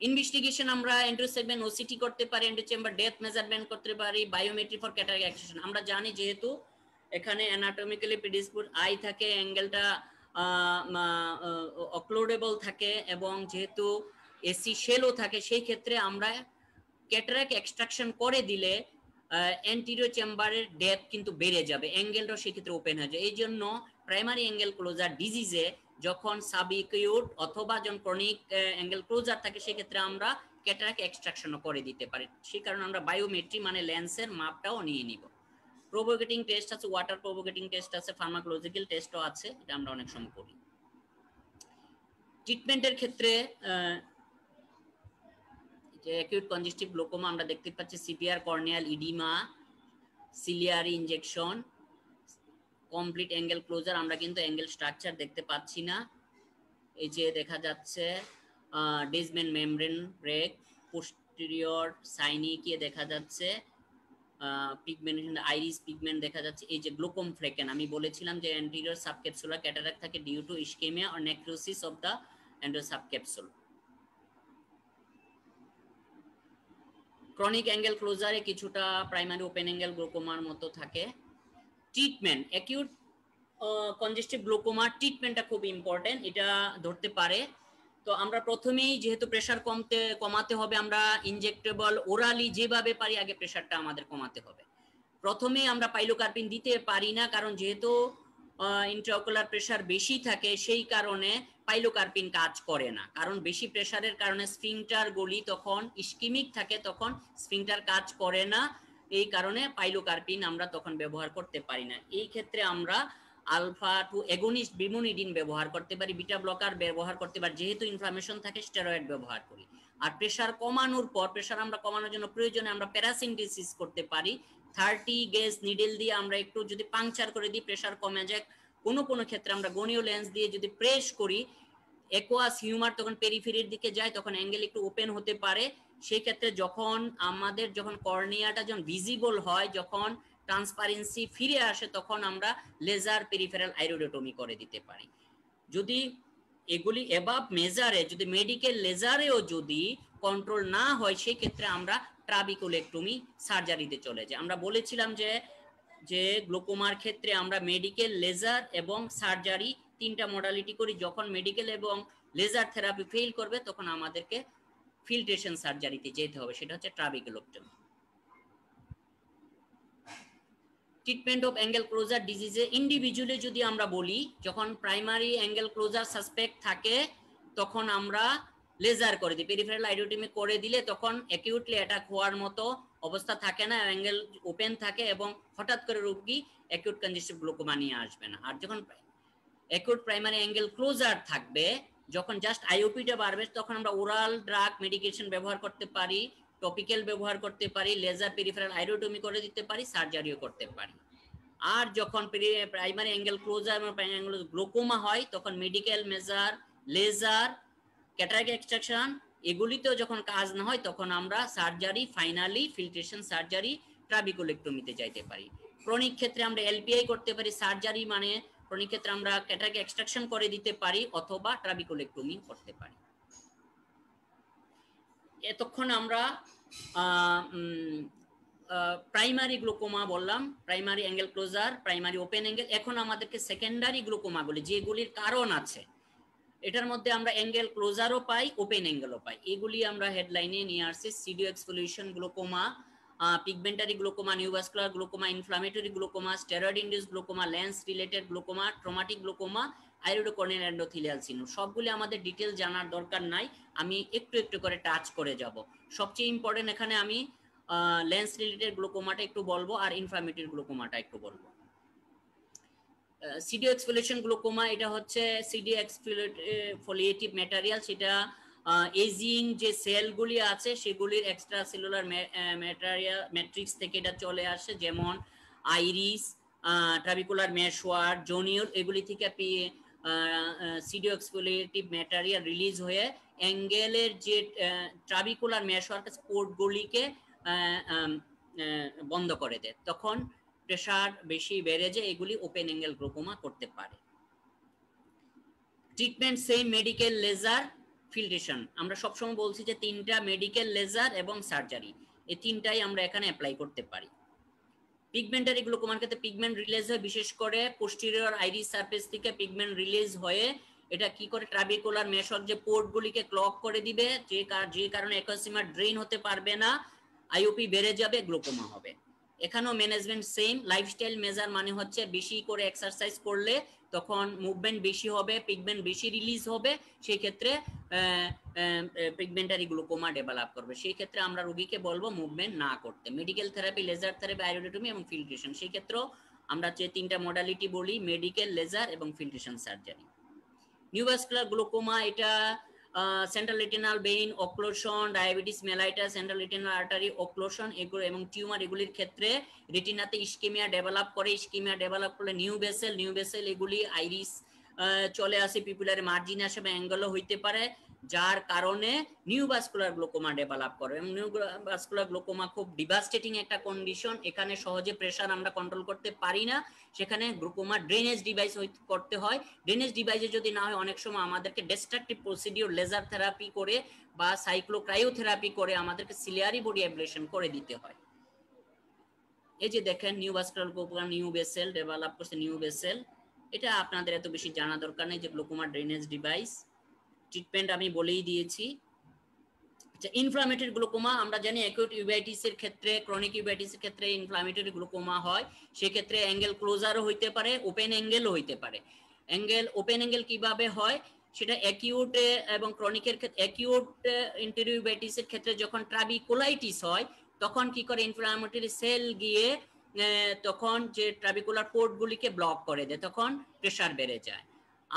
ইনভেস্টিগেশন আমরা এন্ট্রি সেগমেন্ট ওসিটি করতে পারি এন্ড চেম্বার ডেথ মেজারমেন্ট করতে পারি বায়োমেট্রি ফর ক্যাটারাক্ট অ্যাক্সেশন আমরা জানি যেহেতু এখানে অ্যানাটমিক্যালি প্রিডিসপোজ আই থাকে অ্যাঙ্গেলটা অক্লোডেবল থাকে এবং যেহেতু এসি শেলও থাকে সেই ক্ষেত্রে আমরা ক্যাটারাক্ট এক্সট্রাকশন করে দিলে অ্যান্টিরিয়র চেম্বারের ডেথ কিন্তু বেড়ে যাবে অ্যাঙ্গেলটাও সেই ক্ষেত্রে ওপেন হয়ে যায় এই জন্য প্রাইমারি অ্যাঙ্গেল ক্লোজার ডিজিজে যখন সাব অ্যাকিউট অথবা যখন ক্রনিক অ্যাঙ্গেল ক্লোজার থাকে সেই ক্ষেত্রে আমরা ক্যাটারাক্ট এক্সট্রাকশনও করে দিতে পারি সেই কারণে আমরা বায়োমেট্রি মানে লেন্সের মাপটাও নিয়ে নিব প্রোভোকেটিং টেস্ট আছে ওয়াটার প্রোভোকেটিং টেস্ট আছে ফার্মাকোলজিক্যাল টেস্টও আছে এটা আমরা অনেক সময় করি ট্রিটমেন্টের ক্ষেত্রে যে অ্যাকিউট কনজেস্টিভ গ্লুকোমা আমরা দেখতে পাচ্ছি severe corneal oedema ciliary injection complete angle closure আমরা কিন্তু অ্যাঙ্গেল স্ট্রাকচার দেখতে পাচ্ছি না এই যে দেখা যাচ্ছে Descemet membrane break posterior synechiae দেখা যাচ্ছে পিগমেন্টেশন আইরিস পিগমেন্ট দেখা যাচ্ছে এই যে গ্লুকোম ফ্লেকেন আমি বলেছিলাম যে অ্যান্টেরিয়র সাবক্যাপসুলার ক্যাটারাক্ট থাকে due to ischaemia or necrosis of the anterior subcapsule chronic angle ক্লোজারে কিছুটা প্রাইমারি ওপেন অ্যাঙ্গেল গ্লুকোমার মতো থাকে ট্রিটমেন্ট অ্যাকিউট কনজেস্টিভ গ্লুকোমা ট্রিটমেন্টটা খুব ইম্পর্টেন্ট এটা ধরতে পারে তো আমরা প্রথমেই যেহেতু প্রেসার কমতে কমাতে হবে আমরা ইনজেক্টেবল ওরালি যেভাবে পারি আগে প্রেসারটা আমাদের কমাতে হবে প্রথমে আমরা পাইলোকার্পিন দিতে পারি না কারণ যেহেতু ইন্ট্রাওকুলার প্রেসার বেশি থাকে সেই কারণে পাইলোকার্পিন কাজ করে না কারণ বেশি প্রেসারের কারণে স্ফিংটার গলি তখন ইসকিমিক থাকে তখন স্ফিংটার কাজ করে না এই কারণে পাইলোকার্পিন আমরা তখন ব্যবহার করতে পারি না এই ক্ষেত্রে আমরা আলফা টু অ্যাগনিস্ট ব্রিমোনিডিন ব্যবহার করতে পারি বিটা ব্লকার ব্যবহার করতে পারি যেহেতু ইনফ্লামেশন থাকে স্টেরয়েড ব্যবহার করি আর প্রেসার কমানোর পর প্রেসার আমরা কমানোর জন্য প্রয়োজনে আমরা প্যারাসিনথেসিস করতে পারি থার্টি গেজ নিডেল দিয়ে আমরা একটু যদি পাংচার করে দিই প্রেসার কমে যায় কোনো কোনো ক্ষেত্রে আমরা গনীয় লেন্স দিয়ে যদি প্রেস করি অ্যাকুয়াস হিউমার তখন পেরিফেরির দিকে যায় তখন অ্যাঙ্গেল একটু ওপেন হতে পারে সেই ক্ষেত্রে যখন আমাদের যখন কর্নিয়াটা যখন ভিজিবল হয় যখন ট্রান্সপারেন্সি ফিরে আসে তখন আমরা লেজার পেরিফেরাল আইরোডোটমি করে দিতে পারি যদি এগুলি এবাব মেজারে যদি মেডিকেল লেজারেও যদি কন্ট্রোল না হয় সেই ক্ষেত্রে আমরা ট্রাবিকুলেক্টমি সার্জারিতে চলে যাই আমরা বলেছিলাম যে যে গ্লুকোমার ক্ষেত্রে আমরা মেডিকেল লেজার এবং সার্জারি তিনটা মডালিটি করি যখন মেডিকেল এবং লেজার থেরাপি ফেল করবে তখন আমাদেরকে ফিল্ট্রেশন সার্জারিতে যেতে হবে সেটা হচ্ছে trabeculectomy treatment of angle closure ডিজিজে ইন্ডিভিজুয়ালি যদি আমরা বলি যখন প্রাইমারি অ্যাঙ্গেল ক্লোজার সাসপেক্ট থাকে তখন আমরা লেজার করে দিই পেরিফেরাল আইডিওটমি করে দিলে তখন অ্যাকিউটলি অ্যাটাক হওয়ার মতো অবস্থা থাকে না অ্যাঙ্গেল ওপেন থাকে এবং হঠাৎ করে রোগী অ্যাকিউট কনজেস্টিভ গ্লুকোমা নিয়ে আসবে না আর যখন অ্যাকিউট প্রাইমারি অ্যাঙ্গেল ক্লোজার থাকবে যখন জাস্ট আইওপিটা বাড়বে তখন আমরা ওরাল ড্রাগ মেডিকেশন ব্যবহার করতে পারি টপিক্যাল ব্যবহার করতে পারি লেজার পেরিফেরাল আইরোটমি করে দিতে পারি সার্জারিও করতে পারি আর যখন প্রাইমারি অ্যাঙ্গেল ক্লোজার এবং প্রাইমারি অ্যাঙ্গেল গ্লুকোমা হয় তখন medical measure laser cataract extraction এগুলিতেও যখন কাজ না হয় তখন আমরা সার্জারি ফাইনালি ফিল্ট্রেশন সার্জারি ট্রাবিকুলেক্টমিতে যাইতে পারি। ক্রনিক ক্ষেত্রে আমরা এলপিআই করতে পারি, সার্জারি মানে ক্রনিক ক্ষেত্রে আমরা ক্যাটারাক্ট এক্সট্রাকশন করে দিতে পারি অথবা ট্রাবিকুলেক্টমি করতে পারি। এতক্ষণ আমরা প্রাইমারি গ্লোকোমা বললাম, primary angle closure, primary open angle. এখন আমাদেরকে সেকেন্ডারি গ্লোকোমা বলে, যেগুলির কারণ আছে। এটার মধ্যে আমরা অ্যাঙ্গেল ক্লোজারও পাই, ওপেন অ্যাঙ্গেলও পাই। এগুলি আমরা হেডলাইনে নিয়ে আসছি সিডিও exfoliation glaucoma, pigmentary glaucoma, neovascular glaucoma, inflammatory glaucoma, steroid induced glaucoma, lens related glaucoma, traumatic glaucoma, iridocorneal endothelial syndrome. সবগুলি আমাদের ডিটেল জানার দরকার নাই, আমি একটু একটু করে টাচ করে যাব। সবচেয়ে ইম্পর্টেন্ট এখানে আমি লেন্স রিলেটেড গ্লোকোমাটা একটু বলবো আর ইনফ্লামেটরি গ্লোকোমাটা একটু বলবো। সিডিও এক্সফোলিয়েশন গ্লোকোমা এটা হচ্ছে সিডিও এক্সফোলিয়েটিভ ম্যাটেরিয়াল, সেটা এজিং যে সেলগুলি আছে সেগুলির এক্সট্রা সেলুলার ম্যাটেরিয়াল ম্যাট্রিক্স থেকে এটা চলে আসে, যেমন আইরিস, ট্রাবিকুলার মেশওয়ার, জোনিউল, এগুলি থেকে সিডিও এক্সফোলিয়েটিভ ম্যাটেরিয়াল রিলিজ হয়ে অ্যাঙ্গেলের যে ট্রাবিকুলার মেশওয়ার পোর্টগুলিকে বন্ধ করে দেয়, তখন প্রেসার বেশি বেড়ে যায়, এগুলি ওপেন অ্যাঙ্গেল গ্লোকোমা করতে পারে। ট্রিটমেন্ট সেই মেডিকেল লেজার ফিল্ট্রেশন, আমরা সবসময় বলছি যে তিনটা মেডিকেল লেজার এবং সার্জারি, এই তিনটাই আমরা এখানে অ্যাপ্লাই করতে পারি। পিগমেন্টারি গ্লোকোমার ক্ষেত্রে পিগমেন্ট রিলিজ হয়, বিশেষ করে পোস্টেরিয়র আইরিস সারফেস থেকে পিগমেন্ট রিলিজ হয়ে এটা কি করে ট্রাবিকুলার মেশওয়ার যে পোর্টগুলিকে ক্লগ করে দিবে, যে যে কারণে অ্যাকুয়াসিমা ড্রেন হতে পারবে না, আইওপি বেড়ে যাবে, গ্লোকোমা হবে। এখানেও ম্যানেজমেন্ট সেম, লাইফস্টাইল মেজার মানে হচ্ছে বেশি করে এক্সারসাইজ করলে তখন মুভমেন্ট বেশি হবে, পিগমেন্ট বেশি রিলিজ হবে, সেই ক্ষেত্রে পিগমেন্টারি গ্লোকোমা ডেভেলপ করবে। সেই ক্ষেত্রে আমরা রোগীকে বলবো মুভমেন্ট না করতে। Medical therapy, laser therapy, iridotomy এবং ফিল্ট্রেশন, সেই ক্ষেত্রেও আমরা যে তিনটা মডালিটি বলি মেডিকেল, লেজার এবং ফিল্ট্রেশন সার্জারি। নিউভাস্কুলার গ্লোকোমা এটা central retinal vein occlusion, diabetes mellitus, central retinal artery occlusion এগুলো এবং টিউমার, এগুলির ক্ষেত্রে রেটিনাতে ইস্কেমিয়া ডেভেলপ করে, ইস্কেমিয়া ডেভেলপ করলে নিউ ভেসেল, নিউ ভেসেল এগুলি আইরিস চলে আসে, পিপুলার মার্জিন আসে বা অ্যাঙ্গেলও হইতে পারে, যার কারণে নিউভাস্কুলার গ্লোকোমা ডেভেলপ করে। এবং নিউভাস্কুলার গ্লোকোমা খুব ডিভাস্টেটিং একটা কন্ডিশন, এখানে সহজে প্রেশার আমরা কন্ট্রোল করতে পারি না, সেখানে গ্লোকোমা ড্রেনেজ ডিভাইস করতে হয়। ড্রেনেজ ডিভাইসে যদি না হয় অনেক সময় আমাদেরকে ডিস্ট্রাকটিভ প্রসিডিওর লেজার থেরাপি করে বা সাইক্লোক্রায়োথেরাপি করে আমাদেরকে সিলিয়ারি বডি অ্যাবলেশন করে দিতে হয়। এই যে দেখেন neovascular glaucoma, new vessel develop করছে, নিউ ভেসেল এটা আপনাদের এত বেশি জানা দরকার নেই যে গ্লোকোমা ড্রেনেজ ডিভাইস। ট্রিটমেন্ট আমি বলেই দিয়েছি। আচ্ছা, ইনফ্লামেটরি গ্লোকোমা আমরা জানি অ্যাকিউট ইউভাইটিস এর ক্ষেত্রে, ক্রনিক ইউভাইটিস এর ক্ষেত্রে ইনফ্লামেটরি গ্লোকোমা হয়। সেক্ষেত্রে অ্যাঙ্গেল ক্লোজারও হইতে পারে, ওপেন অ্যাঙ্গেলও হইতে পারে। অ্যাঙ্গেল ওপেন অ্যাঙ্গেল কিভাবে হয় সেটা অ্যাকিউট এবং ক্রনিকের ক্ষেত্রে, অ্যাকিউট ইন্টেরিয়র ইউভাইটিস এর ক্ষেত্রে যখন ট্রাবিকুলাইটিস হয় তখন কি করে ইনফ্লামেটরি সেল গিয়ে তখন যে ট্রাবিকুলার পোর্টগুলিকে ব্লক করে দেয়, তখন প্রেসার বেড়ে যায়।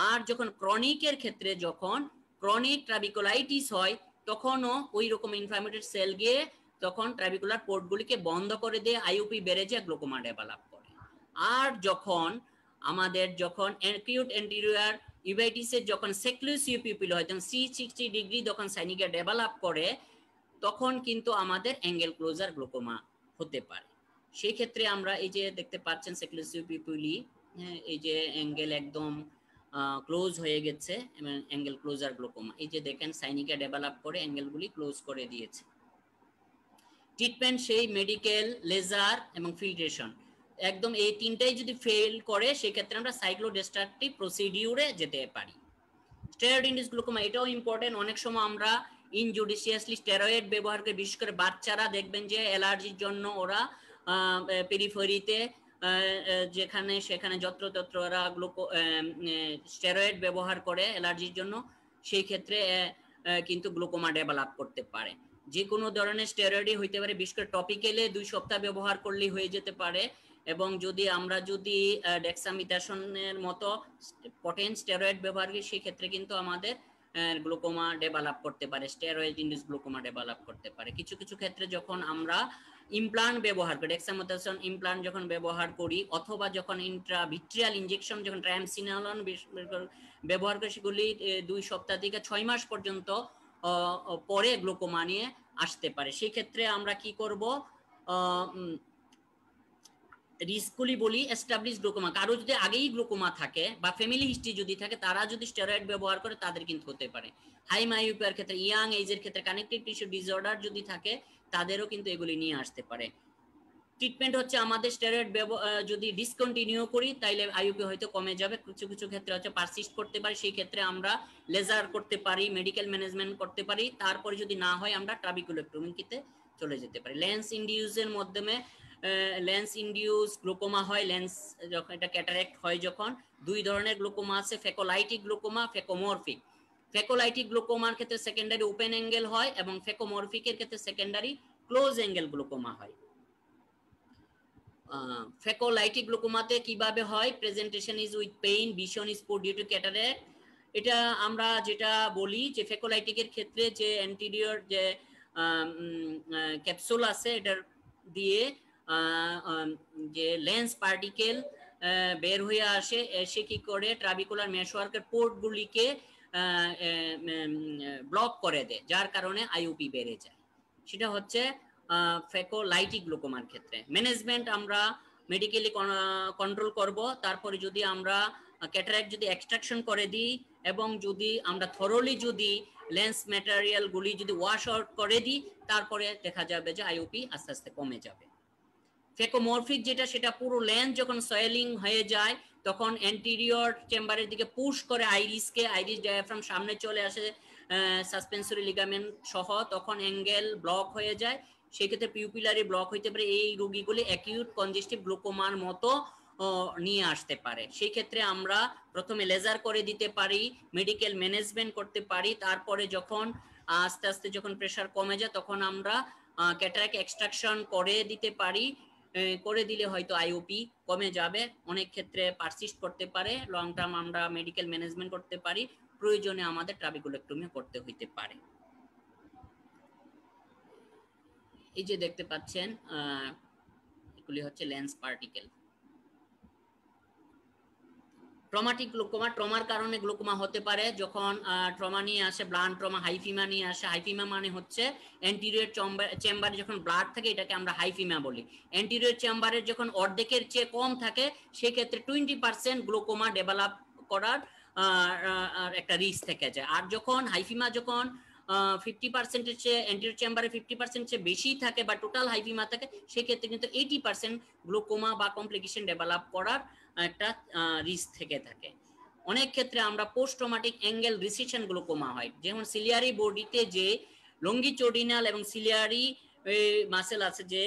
আর যখন ক্রনিকের ক্ষেত্রে যখন ক্রনিক ট্রাবিকুলাইটিস হয় তখনও ওই রকম ইনফ্লামেটরি সেল গিয়ে তখন ট্রাবিকুলার পোর্টগুলিকে বন্ধ করে দিয়ে আইওপি বেড়ে যায়, গ্লোকোমা ডেভেলপ করে। আর যখন আমাদের যখন অ্যাকিউট অ্যান্টেরিয়র ইউভাইটিসের যখন সেক্লুসিভ পিউপিল হয়, যখন সি সিক্সটি ডিগ্রি যখন সাইনিকা ডেভেলপ করে, তখন কিন্তু আমাদের অ্যাঙ্গেল ক্লোজার গ্লোকোমা হতে পারে। সেই ক্ষেত্রে আমরা এই যে দেখতে পাচ্ছেন সেক্লুসিভ পিউপিলি, এই যে অ্যাঙ্গেল একদম ক্লোজ হয়ে গেছে এবং অ্যাঙ্গেল ক্লোজার গ্লোকোমা, এই যে দেখেন সাইনিকা ডেভেলপ করে অ্যাঙ্গেলগুলি ক্লোজ করে দিয়েছে। ট্রিটমেন্ট সেই মেডিকেল, লেজার এবং ফিল্ট্রেশন, একদম এই তিনটাই যদি ফেল করে সেক্ষেত্রে আমরা সাইক্লোডেস্ট্রাকটিভ প্রসিডিউরে যেতে পারি। স্টেরয়েড ইনডিউসড গ্লোকোমা এটাও ইম্পর্টেন্ট, অনেক সময় আমরা ইনজুডিশিয়াসলি স্টেরয়েড ব্যবহার করে, বিশেষ করে বাচ্চারা দেখবেন যে অ্যালার্জির জন্য ওরা পেরিফেরিতে যেখানে সেখানে যত্রতত্র ওরা গ্লুকো স্টেরয়েড ব্যবহার করে অ্যালার্জির জন্য, সেই ক্ষেত্রে কিন্তু গ্লোকোমা ডেভেলপ করতে পারে। যে কোনো ধরনের স্টেরয়েডই হইতে পারে, বিশেষ করে টপিক্যালে দুই সপ্তাহ ব্যবহার করলেই হয়ে যেতে পারে। এবং যদি আমরা যদি ডেক্সামিথাসনের মতো পটেন্ট স্টেরয়েড ব্যবহার করি সেই ক্ষেত্রে কিন্তু আমাদের গ্লোকোমা ডেভেলপ করতে পারে, স্টেরয়েড ইনডিউসড গ্লোকোমা ডেভেলপ করতে পারে। কিছু কিছু ক্ষেত্রে যখন আমরা ইমপ্লান্ট ব্যবহার করি, ডেক্সামিথাসন ইমপ্লান্ট যখন ব্যবহার করি অথবা যখন ইন্ট্রাভিট্রিয়াল ইনজেকশন যখন ট্রামসিনালন ব্যবহার করি, সেগুলি দুই সপ্তাহ থেকে ছয় মাস পর্যন্ত परे ग्लोकोमा निये आसते पारे सेई क्षेत्रे आमरा कि करब रिस्कगुली बोली एस्टाब्लिश ग्लोकोमा कारो जो आगे ग्लोकोमा थाके बा फैमिली हिस्ट्री जो थाके तारा जो स्टेरॉइड व्यवहार करे तादेर किन्तु होते पारे हाई मायोपियार क्षेत्र यांग एजेर क्षेत्र कानेक्टिव टिश्यू डिसऑर्डर जो थाके तादेरो किन्तु एगुली निये आसते पारे ट्रिटमेंट होच्छे आमादेर स्टेरॉइड जो डिसकंटिन्यू करी ताइले आईयूपी होयतो कमे जाबे किछु किछु क्षेत्रे होच्छे पार्सिस्ट करते पारी सेई क्षेत्रे आमरा लेजार करते पारी मेडिकल मैनेजमेंट करते पारी तारपरे जोदि ना हय आमरा ट्राबिकुलोटमीते चले जेते पारी लेंस इंडिउसेर माध्यमे लेंस इंडिउस ग्लोकोमा हय लेंस जखन एटा कैटारेक्ट हय जखन दुई धरनेर ग्लोकोमा आछे फेकोलाइटिक ग्लोकोमा फेकोमर्फिक फेकोलाइटिक ग्लोकोमार क्षेत्रे सेकेंडारि ओपेन एंगल हय एबं फेकोमर्फिकेर क्षेत्रे सेकेंडारि क्लोज एंगल ग्लोकोमा हय फेकोलाइटिक ग्लोकोमाते किभाबे हय presentation is with pain vision is poor due to cataract एटा आमरा जेटा बोली जे फेकोलाइटिकेर क्षेत्रे जे एंटीरियर जे कैप्सूल आछे एटार दिये जे लेंस पार्टिकल बेर हुए आसे एसे कि करे ट्राबिकुलर मेशवार्केर पोर्टगुलिके ब्लक करे दे जार कारणे आईयूपी बेड़े जाए सेटा होच्छे फेकोलाइटिक ग्लोकोमार क्षेत्रे मैनेजमेंट आमरा मेडिकली कंट्रोल करब तारपरे जोदि आमरा कैटारेक्ट जोदि एक्सट्रैक्शन करे दी एबं जोदि आमरा थरोली जोदि लेंस मटेरियल गुली जोदि वाश आउट करे दी तारपरे देखा जाबे जे आईयूपी आस्ते आस्ते कमे जाबे फेकोमर्फिक जेटा सेटा पुरो लेंस जखन सयेलिंग हये जाय तखन एंटीरियर चेम्बारेर दिके पुश करे आइरिस के आइरिस डायाफ्राम सामने चले आसे सस्पेंसरी लिगामेंट सह तखन एंगल ब्लक हये जाय से क्षेत्र में पिउपिलारि ब्लक होते पारे ए रोगीगुली एक्यूट कंजेस्टिव ग्लोकोमार मतो निये आसते पारे सेई क्षेत्रे आमरा प्रथमे लेजार करे दिते पारी मेडिकल मैनेजमेंट करते पारी तारपरे जखन आस्ते आस्ते जखन प्रेसार कमे जाय तखन आमरा कैटारेक्ट एक्सट्रैक्शन करे दिते पारी करे दिले होयतो आईओपी कमे जाबे अनेक क्षेत्रे पार्सिस्ट करते पारे लंग टार्म आमरा मेडिकल मैनेजमेंट करते पारी प्रयोजने आमादेर ट्राबिकुलेक्टमी करते होते पारे इजे देखते पाच्छेन एगुली होच्छे लेंस पार्टिकल ट्रॉमाटिक ग्लोकोमा ट्रमार कारणे ग्लोकोमा होते पारे जखन ट्रमा निये आसे ब्लान ट्रमा हाइफिमा निये आसे हाइफिमा माने होच्छे एंटीरियर चेम्बारे जखन ब्लाड थाके एटाके आमरा हाइफिमा बोली एंटीरियर चेम्बारे जखन अर्धेकेर चेये कम थाके सेई क्षेत्रे टोयेंटी पार्सेंट ग्लोकोमा डेभेलप करार एकटा रिस्क थेके जाय आर जखन हाइफिमा जखन फिफ्टी पार्सेंट एंटीरियर चेम्बारे फिफ्टी पार्सेंट बेशी थाके बा टोटाल हाइफिमा थाके सेई क्षेत्रे किन्तु एटी पार्सेंट ग्लोकोमा बा कम्प्लिकेशन डेभेलप करार एकटा रिस्क थेके थाके अनेक क्षेत्रे आमरा post traumatic angle recession glaucoma हय जेमन सिलियारि बडिते जे लंगिचुडिनाल एबं सिलियारि मासेल आछे जे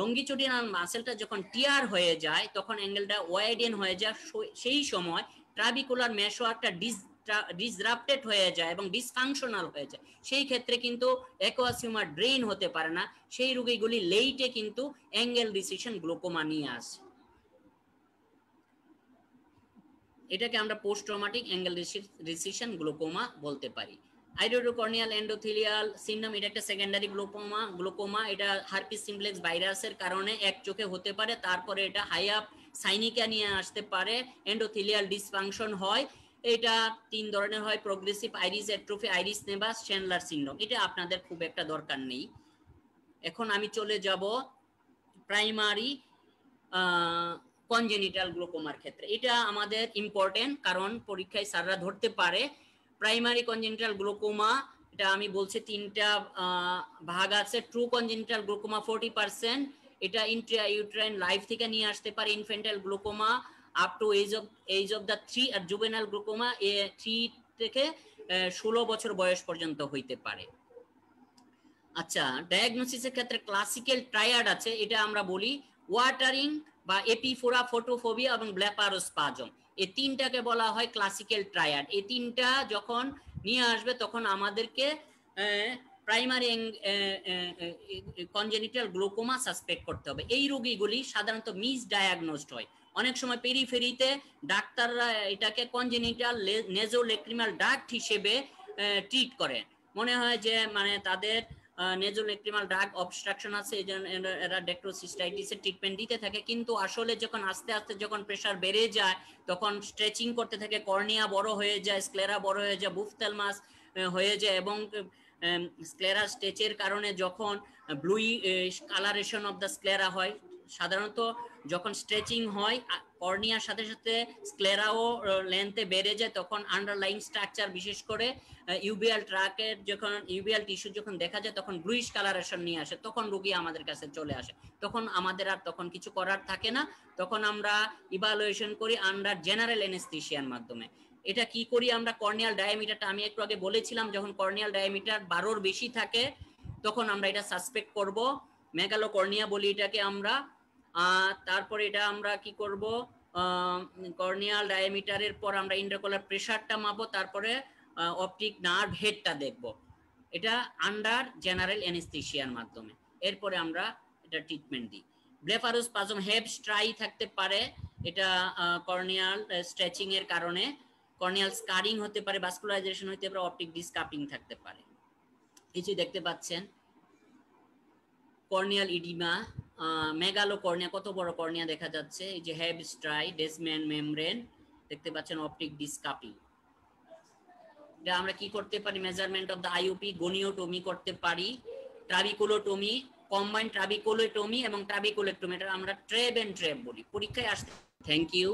लंगिचुडिनाल मासेलटा जखन टियर हये जाय तखन एंगलटा वाइडेन हये जाय सेई समय ट्राबिकुलार मेशवार्कटा डिस डिसराप्टेड হয়ে যায় এবং ডিসফাংশনাল হয়ে যায় সেই ক্ষেত্রে কিন্তু অ্যাকুয়াস হিউমার ড্রেন হতে পারে না সেই রোগীগুলি লেটে কিন্তু অ্যাঙ্গেল রিসেশন গ্লোকোমা নিয়ে আসে এটাকে আমরা post traumatic angle recession glaucoma বলতে পারি আইরোকর্নিয়াল এন্ডোথেলিয়াল সিনড্রোম এটা একটা সেকেন্ডারি গ্লোকোমা গ্লোকোমা এটা হার্পিস সিমপ্লেক্স ভাইরাসের কারণে এক চোখে হতে পারে তারপরে এটা হাই আপ সাইনিকা নিয়ে আসতে পারে এন্ডোথেলিয়াল ডিসফাংশন হয় এটা তিন ধরনের হয় progressive iris atrophy iris nevus Chandler syndrome এটা আপনাদের খুব একটা দরকার নেই এখন আমি চলে যাব প্রাইমারি কনজেনিটাল গ্লোকোমার ক্ষেত্রে এটা আমাদের ইম্পর্টেন্ট কারণ পরীক্ষায় সাররা ধরতে পারে প্রাইমারি কনজেনিটাল গ্লোকোমা এটা আমি বলছি তিনটা ভাগ আছে true congenital glaucoma forty percent এটা ইন্ট্রাইউটেরাইন লাইফ থেকে নিয়ে আসতে পারে infantile glaucoma up to age of age of the three আর জুভেনাইল গ্লোকোমা এ three থেকে sixteen বছর বয়স পর্যন্ত হইতে পারে আচ্ছা ডায়াগনোসিসের ক্ষেত্রে ক্লাসিক্যাল ট্রায়াড আছে এটা আমরা বলি ওয়াটারিং বা এপিফোরা ফটোফোবিয়া এবং ব্ল্যাপারোস্পাজম এই তিনটাকে বলা হয় ক্লাসিক্যাল ট্রায়াড এই তিনটা যখন নিয়ে আসবে তখন আমাদেরকে প্রাইমারি কনজেনিটাল গ্লোকোমা সাসপেক্ট করতে হবে এই রোগীগুলি সাধারণত মিস ডায়াগনোজড হয় अनेक समय पेरिफेरिते डाक्ताररा एटाके कनजेनिटाल नेजोलैक्रिमाल डाक्ट हिसेबे ट्रीट करें मने हय जे माने तादेर नेजोलैक्रिमाल डाक्ट अबस्ट्राक्शन आछे एजोन्नो एरा डेक्ट्रोसिस्टाइटिसेर ट्रिटमेंट दिते थाके किन्तु आसले जखन आस्ते आस्ते जखन प्रेसार बेड़े जाय तखन स्ट्रेचिंग करते थाके कर्निया बड़ो हये जाय स्क्लेरा बड़ो हये जाय बुफथेलमास হয়ে যায় এবং স্ক্লেরা স্টেচের কারণে যখন bluish colouration of the sclera হয় সাধারণত যখন স্ট্রেচিং হয় কর্নিয়ার সাথে সাথে স্ক্লেরাও লেন্থে বেড়ে যায় তখন আন্ডারলাইং স্ট্রাকচার বিশেষ করে ইউবিএল ট্র্যাকের যখন ইউবিএল টিস্যু যখন দেখা যায় তখন ব্লুইশ কালারেশন নিয়ে আসে তখন রোগী আমাদের কাছে চলে আসে তখন আমাদের আর তখন কিছু করার থাকে না তখন আমরা ইভালুয়েশন করি আন্ডার জেনারেল অ্যানেস্থেশিয়ার মাধ্যমে এটা কি করি আমরা কর্নিয়াল ডায়ামিটারটা আমি একটু আগে বলেছিলাম যখন কর্নিয়াল ডায়ামিটার বারো এর বেশি থাকে তখন আমরা এটা সাসপেক্ট করব মেগালো কর্নিয়া বলি এটাকে আমরা তারপরে এটা আমরা কি করব কর্নিয়াল ডায়ামিটারের পর আমরা ইন্ট্রাকোলার প্রেসারটা মাপবো তারপরে অপটিক নার্ভ হেডটা দেখব এটা আন্ডার জেনারেল অ্যানেস্থেশিয়ার মাধ্যমে এরপরে আমরা এটা ট্রিটমেন্ট দিই ব্লেফারোস্পাজম হেপ স্ট্রাই থাকতে পারে এটা কর্নিয়াল স্ট্রেচিং এর কারণে কর্নিয়াল স্কারিং হতে পারে ভাস্কুলারাইজেশন হতে পারে অপটিক ডিসকাপিং থাকতে পারে এই যে দেখতে পাচ্ছেন কর্নিয়াল ইডিমা মেগালো কর্নিয়া কত বড় কর্নিয়া দেখা যাচ্ছে এই যে হেব স্ট্রাই ডেসমেন মেমব্রেন দেখতে পাচ্ছেন অপটিক ডিসকাপিং এটা আমরা কি করতে পারি measurement of the IOP goniotomy করতে পারি ট্রাবিকুলোটমি কম্বাইন্ড ট্রাবিকুলোটমি এবং ট্রাবিকুলেক্টমি এটা আমরা ট্রেব এন্ড ট্রেব বলি পরীক্ষায় আসতে থ্যাংক ইউ